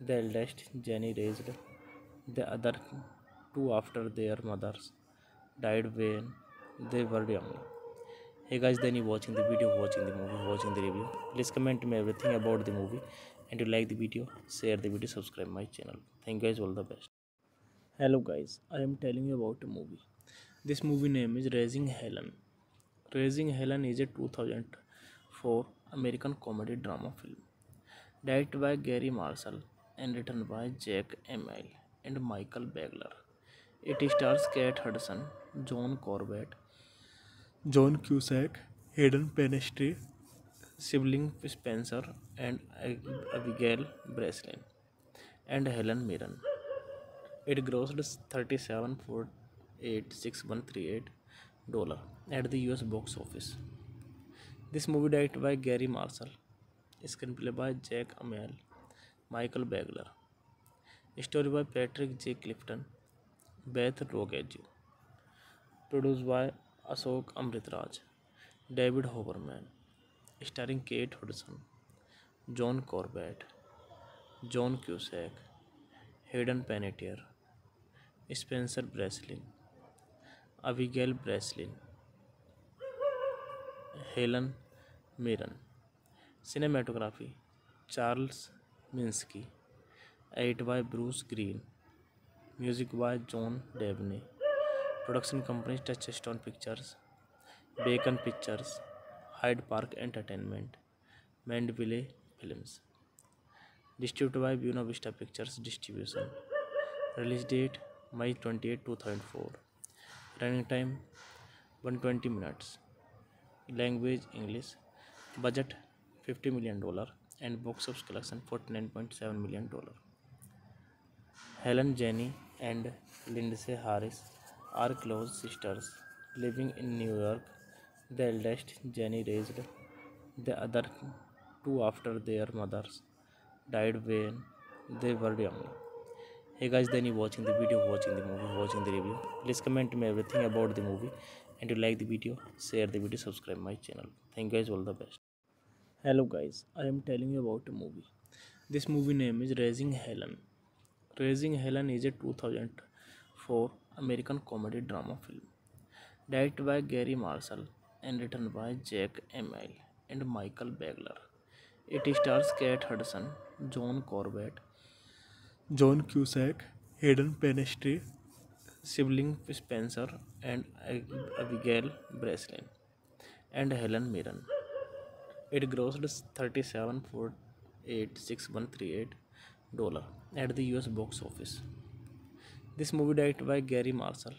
The eldest, Jenny, raised the other two after their mothers died when they were young. Hey guys, thank you for watching the video, watching the movie, watching the review. Please comment me everything about the movie, and you like the video, share the video, subscribe my channel. Thank you guys, all the best. Hello guys, I am telling you about a movie. This movie name is Raising Helen. Raising Helen is a two thousand four American comedy drama film directed by Gary Marshall and written by Jack Emmel and Michael Bagler. It stars Kate Hudson, John Corbett, John Cusack, Hayden Panettiere, Sibling Spencer and Abigail Breslin, and Helen Mirren. It grossed thirty-seven point eight six one three eight dollars at the U S box office. This movie directed by Gary Marshall, screenplay by Jack Emmel, Michael Bagler, story by Patrick J. Clifton, Beth Rogejo, produced by Ashok Amritraj, David Hoberman, starring Kate Hudson, John Corbett, John Cusack, Hayden Panettiere, Spencer Breslin, Abigail Breslin, Helen Mirren. Cinematography Charles Minsky, edited by Bruce Green, music by John Debney, production company Touchstone Pictures, Bacon Pictures, Hyde Park Entertainment, Mandeville Films. Distributed by Buena Vista Pictures Distribution. Release date May twenty-eighth two thousand four. Running time one hundred twenty minutes. Language English. Budget fifty million dollars and box office collection forty-nine point seven million dollars. Helen, Jenny and Lindsay Harris are close sisters living in New York. The eldest, Jenny, raised the other two after their mothers died when they were young. Hey guys, thank you for watching the video, watching the movie, watching the review. Please comment me everything about the movie, and you like the video, share the video, subscribe my channel. Thank you guys, all the best. Hello guys, I am telling you about a movie. This movie name is Raising Helen. Raising Helen is a two thousand four American comedy drama film directed by Gary Marshall and written by Jack Emmel and Michael Bagler. It stars Kate Hudson, John Corbett, John Cusack, Hayden Panettiere, Sibling Spencer and Abigail Breslin, and Helen Mirren. It grossed thirty-seven point eight six one three eight dollars at the U S box office. This movie directed by Gary Marshall,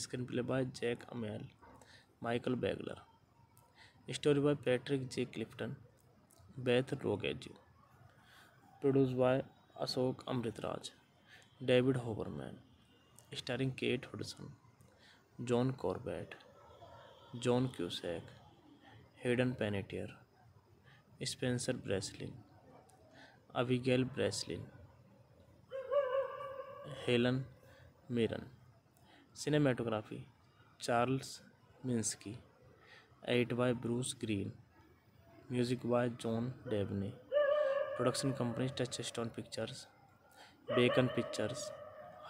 screen play by Jack Amiel, Michael Bagler, story by Patrick J Clifton, Beth Rigazio, produce by Ashok Amritraj, David Hoberman, starring Kate Hudson, John Corbett, John Cusack, Hayden Panettiere, Spencer Breslin, Abigail Breslin, Helen Mirren. Cinematography Charles Minsky, edit by Bruce Green, music by John Debney, production company Touchstone Pictures, bacon Pictures,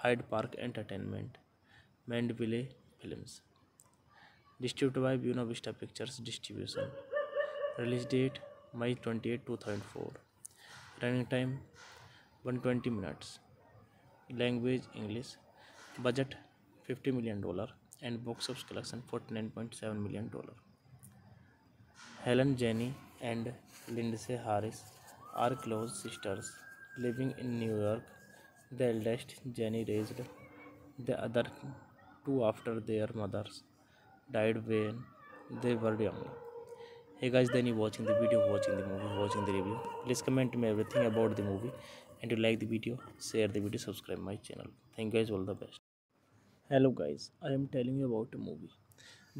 Hyde Park Entertainment, Mandeville Films. Distribute by Buena Vista Pictures distribution. Release date May twenty eight two thousand four. Running time one twenty minutes. Language English. Budget fifty million dollar and box office collection forty nine point seven million dollar. Helen Jenny and Lindsay Harris are close sisters living in New York. The eldest, Jenny, raised the other two after their mothers died when they were young. Hey guys, then you watching the video, watching the movie, watching the review. Please comment me everything about the movie, and you like the video, share the video, subscribe my channel. Thank you guys, all the best. Hello guys, I am telling you about a movie.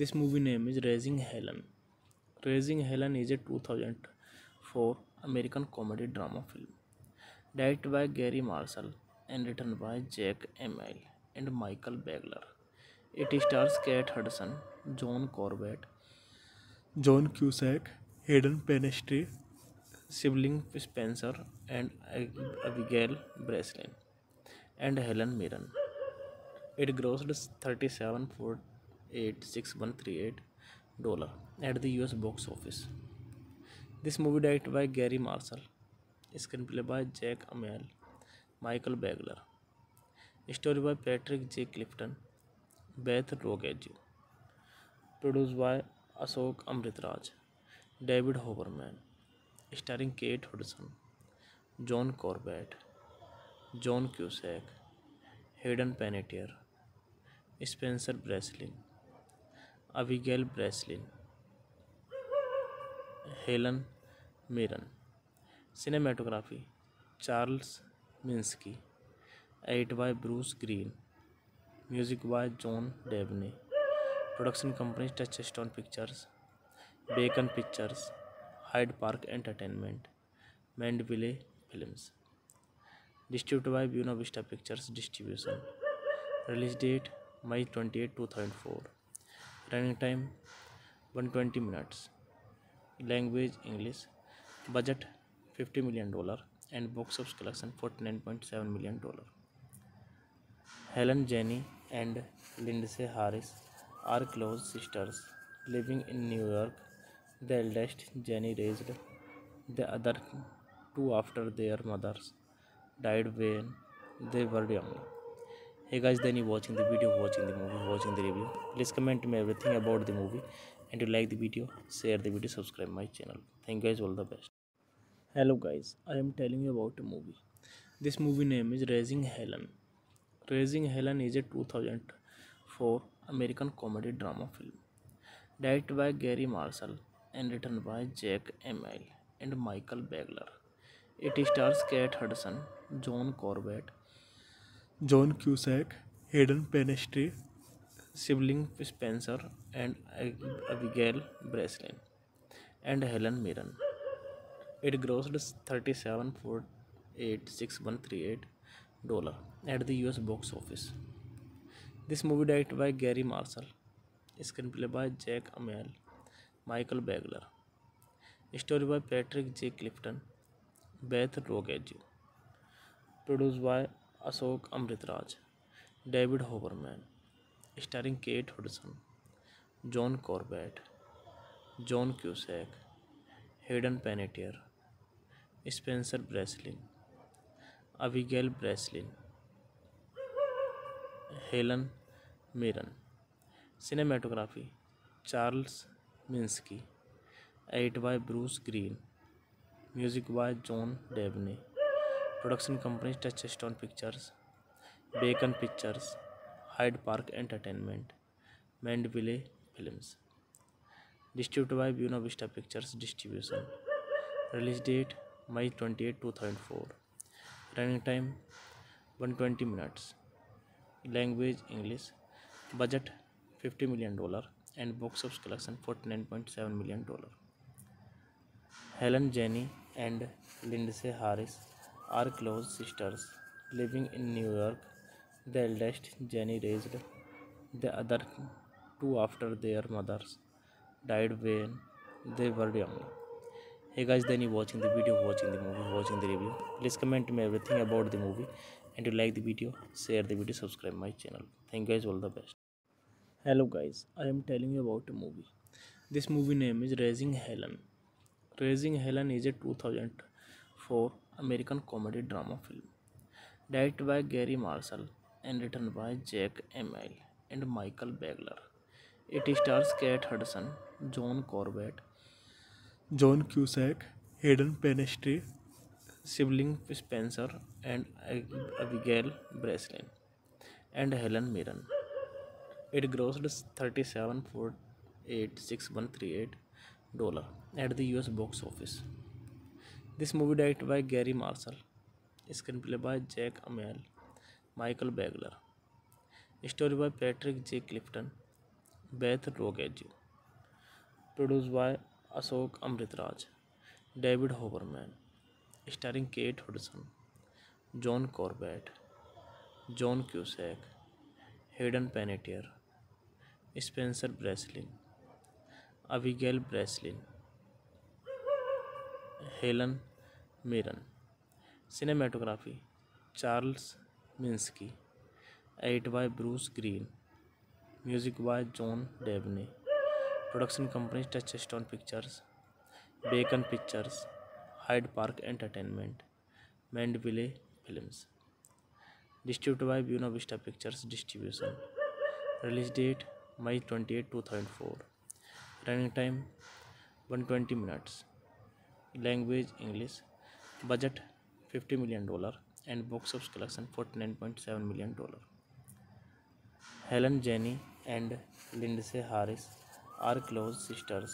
This movie name is Raising Helen. Raising Helen is a two thousand four American comedy drama film, directed by Gary Marshall and written by Jack Emmel and Michael Bagler. It stars Kate Hudson, John Corbett, John Cusack, Hayden Panettiere, sibling Spencer and Abigail Breslin, and Helen Mirren. It grossed thirty-seven point eight six one three eight dollars at the U S box office. This movie directed by Gary Marshall. Screen play by Jack Amiel, Michael Bagler, story by Patrick J Clifton, Beth Rigazio, produce by Ashok Amritraj, David Hoberman, starring Kate Hudson, John Corbett, John Cusack, Hayden Panettiere, Spencer Breslin, Abigail Breslin, Helen Mirren. Cinematography Charles Minsky, edit by Bruce Green, music by John Debney, production company Touchstone Pictures, bacon Pictures, Hyde Park Entertainment, Mandeville Films. Distribute by Buena Vista Pictures distribution. Release date May twenty eight two thousand four. Running time one twenty minutes. Language English. Budget fifty million dollar and box office collection forty nine point seven million dollar. Helen Jenny and Lindsay Harris are close sisters living in New York. The eldest, Jenny, raised the other two after their mother's died when they were young. Hey guys, then you watching the video, watching the movie, watching the review. Please comment me everything about the movie, and you like the video, share the video, subscribe my channel. Thank you guys, all the best. Hello guys, I am telling you about a movie. This movie name is Raising Helen. Raising Helen is a two thousand four American comedy drama film, directed by Gary Marshall and written by Jack Emmel and Michael Bagler. It stars Kate Hudson, John Corbett, John Cusack, Hayden Panettiere, sibling Spencer and Abigail Breslin, and Helen Mirren. It grossed thirty-seven point eight six one three eight dollars at the U S box office. This movie directed by Gary Marshall. Screenplay by Jack Emmel, Michael Bagler. Story by Patrick J. Clifton, Beth Rogeju. Produced by Ashok Amritraj, David Hoberman. Starring Kate Hudson, John Corbett, John Cusack, Hayden Panettiere, Spencer Breslin, Abigail Breslin, Helen Mirren. Cinematography Charles Minsky, edit by Bruce Green, music by John Debney, production company Touchstone Pictures, bacon Pictures, Hyde Park Entertainment, Mandeville Films. Distributed by Buena Vista Pictures distribution. Release date May twenty eight two thousand four. Running time one twenty minutes. Language English. Budget fifty million dollar and box office collection forty nine point seven million dollar. Helen Jenny and Lindsay Harris are close sisters living in New York. The eldest Jenny raised the other two after their mother's died when they were young. Hey guys, then you watching the video, watching the movie, watching the review. Please comment me everything about the movie, and you like the video, share the video, subscribe my channel. Thank you guys, all the best. Hello guys, I am telling you about a movie. This movie name is Raising Helen. Raising Helen is a two thousand four American comedy drama film directed by Gary Marshall and written by Jack Emmel and Michael Bagler. It stars Kate Hudson, John Corbett, John Cusack, Hayden Panettiere, sibling Spencer and Abigail Breslin, and Helen Mirren. It grossed thirty-seven point eight six one three eight dollars at the U S box office. This movie directed by Gary Marshall, screenplay by Jack Emmel, Michael Bagler, story by Patrick J. Clifton, Beth Rigazio, produce by Ashok Amritraj, David Hoberman, starring Kate Hudson, John Corbett, John Cusack, Hayden Panettiere, Spencer Breslin, Abigail Breslin, Helen Mirren. Cinematography Charles Minsky, edit by Bruce Green, music by John Debney. Production company Touchstone Pictures, bacon Pictures, Hyde Park Entertainment, Mandeville Films. Distributed by Buena Vista Pictures distribution. Release date May twenty eight two thousand four. Running time one twenty minutes. Language English. Budget fifty million dollar and box office collection forty nine point seven million dollar. Helen Jenny and Lindsay Harris are close sisters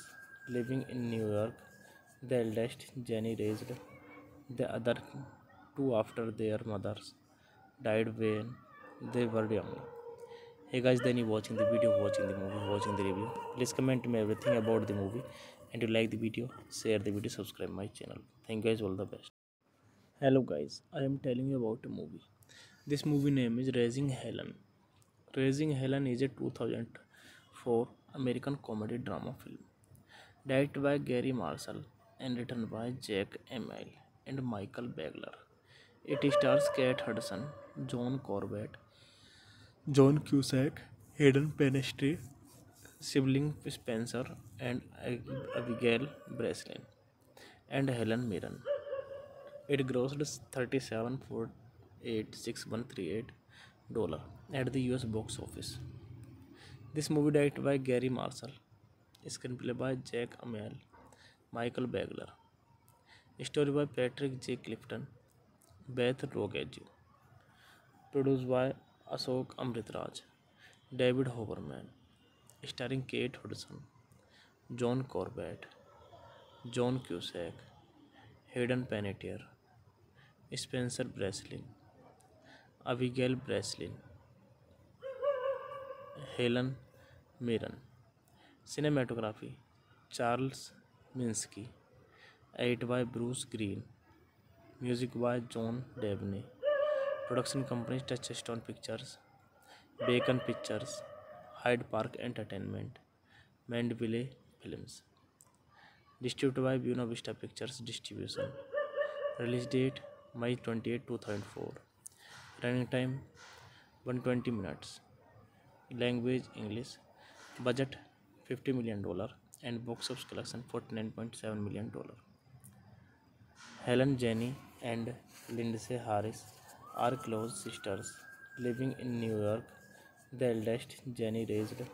living in New York. The eldest, Jenny, raised the other two after their mothers died when they were young. Hey guys, then you watching the video, watching the movie, watching the review. Please comment me everything about the movie, and you like the video, share the video, subscribe my channel. Thank you guys, all the best. Hello guys, I am telling you about a movie. This movie name is Raising Helen. Raising Helen is a two thousand four American comedy drama film directed by Gary Marshall and written by Jack Emmel and Michael Bagler. It stars Kate Hudson, John Corbett, John Cusack, Hayden Panettiere, sibling Spencer and Abigail Breslin, and Helen Mirren. It grossed thirty-seven point eight six one three eight dollars at the U S box office. This movie directed by Gary Marshall, screenplay by Jack Emmel, Michael Bagler, story by Patrick J. Clifton, Beth Rogeju, produced by Ashok Amritraj, David Hoberman, starring Kate Hudson, John Corbett, John Cusack, Hayden Panettiere, Spencer Breslin, Abigail Breslin, Helen Mirren. Cinematography Charles Minsky, edit by Bruce Green, music by John Debney. Production company Touchstone Pictures, bacon Pictures, Hyde Park Entertainment, Mandeville Films. Distributed by Buena Vista Pictures distribution. Release date May twenty eight two thousand four. Running time one twenty minutes. Language English. Budget fifty million dollar and box office collection forty nine point seven million dollar. Helen Jenny and Lindsay Harris are close sisters living in New York. The eldest, Jenny, raised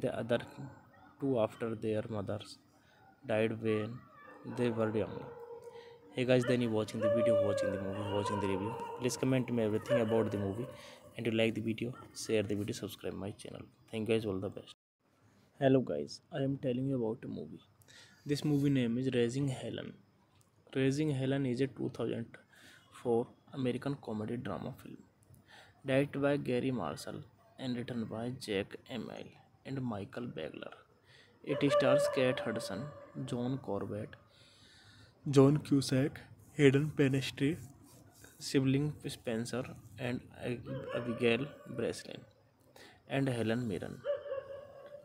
the other two after their mother's died when they were young. Hey guys, then you watching the video, watching the movie, watching the review. Please comment me everything about the movie, and you like the video, share the video, subscribe my channel. Thank you guys, all the best. Hello guys, I am telling you about a movie. This movie name is Raising Helen. Raising Helen is a two thousand four American comedy drama film directed by Gary Marshall and written by Jack Emmel and Michael Bagler. It stars Kate Hudson, John Corbett, John Cusack, Hayden Panettiere, Sibling Spencer and Abigail Breslin, and Helen Mirren.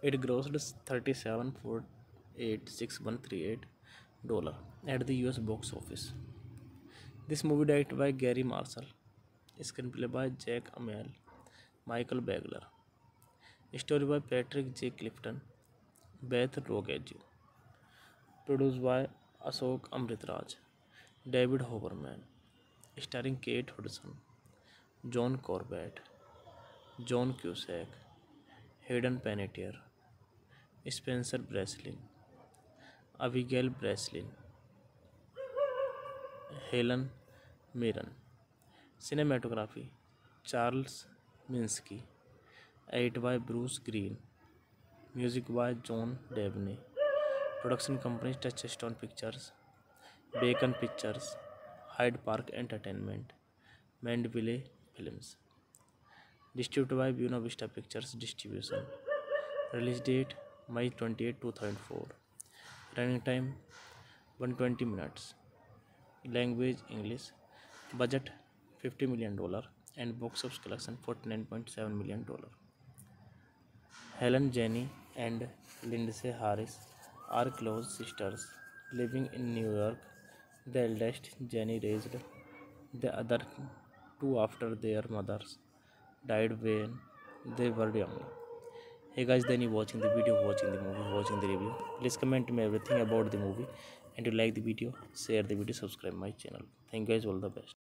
It grossed thirty-seven point eight six one three eight dollars at the U S box office. This movie directed by Gary Marshall, screenplay by Jack Emmel, Michael Bagler, story by Patrick J. Clifton, Beth Rogejo, produced by Ashok Amritraj, David Hoberman, starring Kate Hudson, John Corbett, John Cusack, Hayden Panettiere, Spencer Breslin, Abigail Breslin, Helen Mirren. Cinematography Charles Minsky, edited by Bruce Green, music by John Dabney, production company Touchstone Pictures, Bacon Pictures, Hyde Park Entertainment, Mandeville Films. Distributed by Buena Vista Pictures Distribution. Release date May twenty-eighth two thousand four. Running time one hundred twenty minutes. Language English. Budget fifty million dollars and box office collection forty-nine point seven million dollars. Helen, Jenny and Lindsay Harris are close sisters living in New York. The eldest, Jenny, raised the other two after their mothers died when they were young. Hey guys, then you watching the video, watching the movie, watching the review. Please comment me everything about the movie and you like the video, share the video, subscribe my channel. Thank you guys, all the best.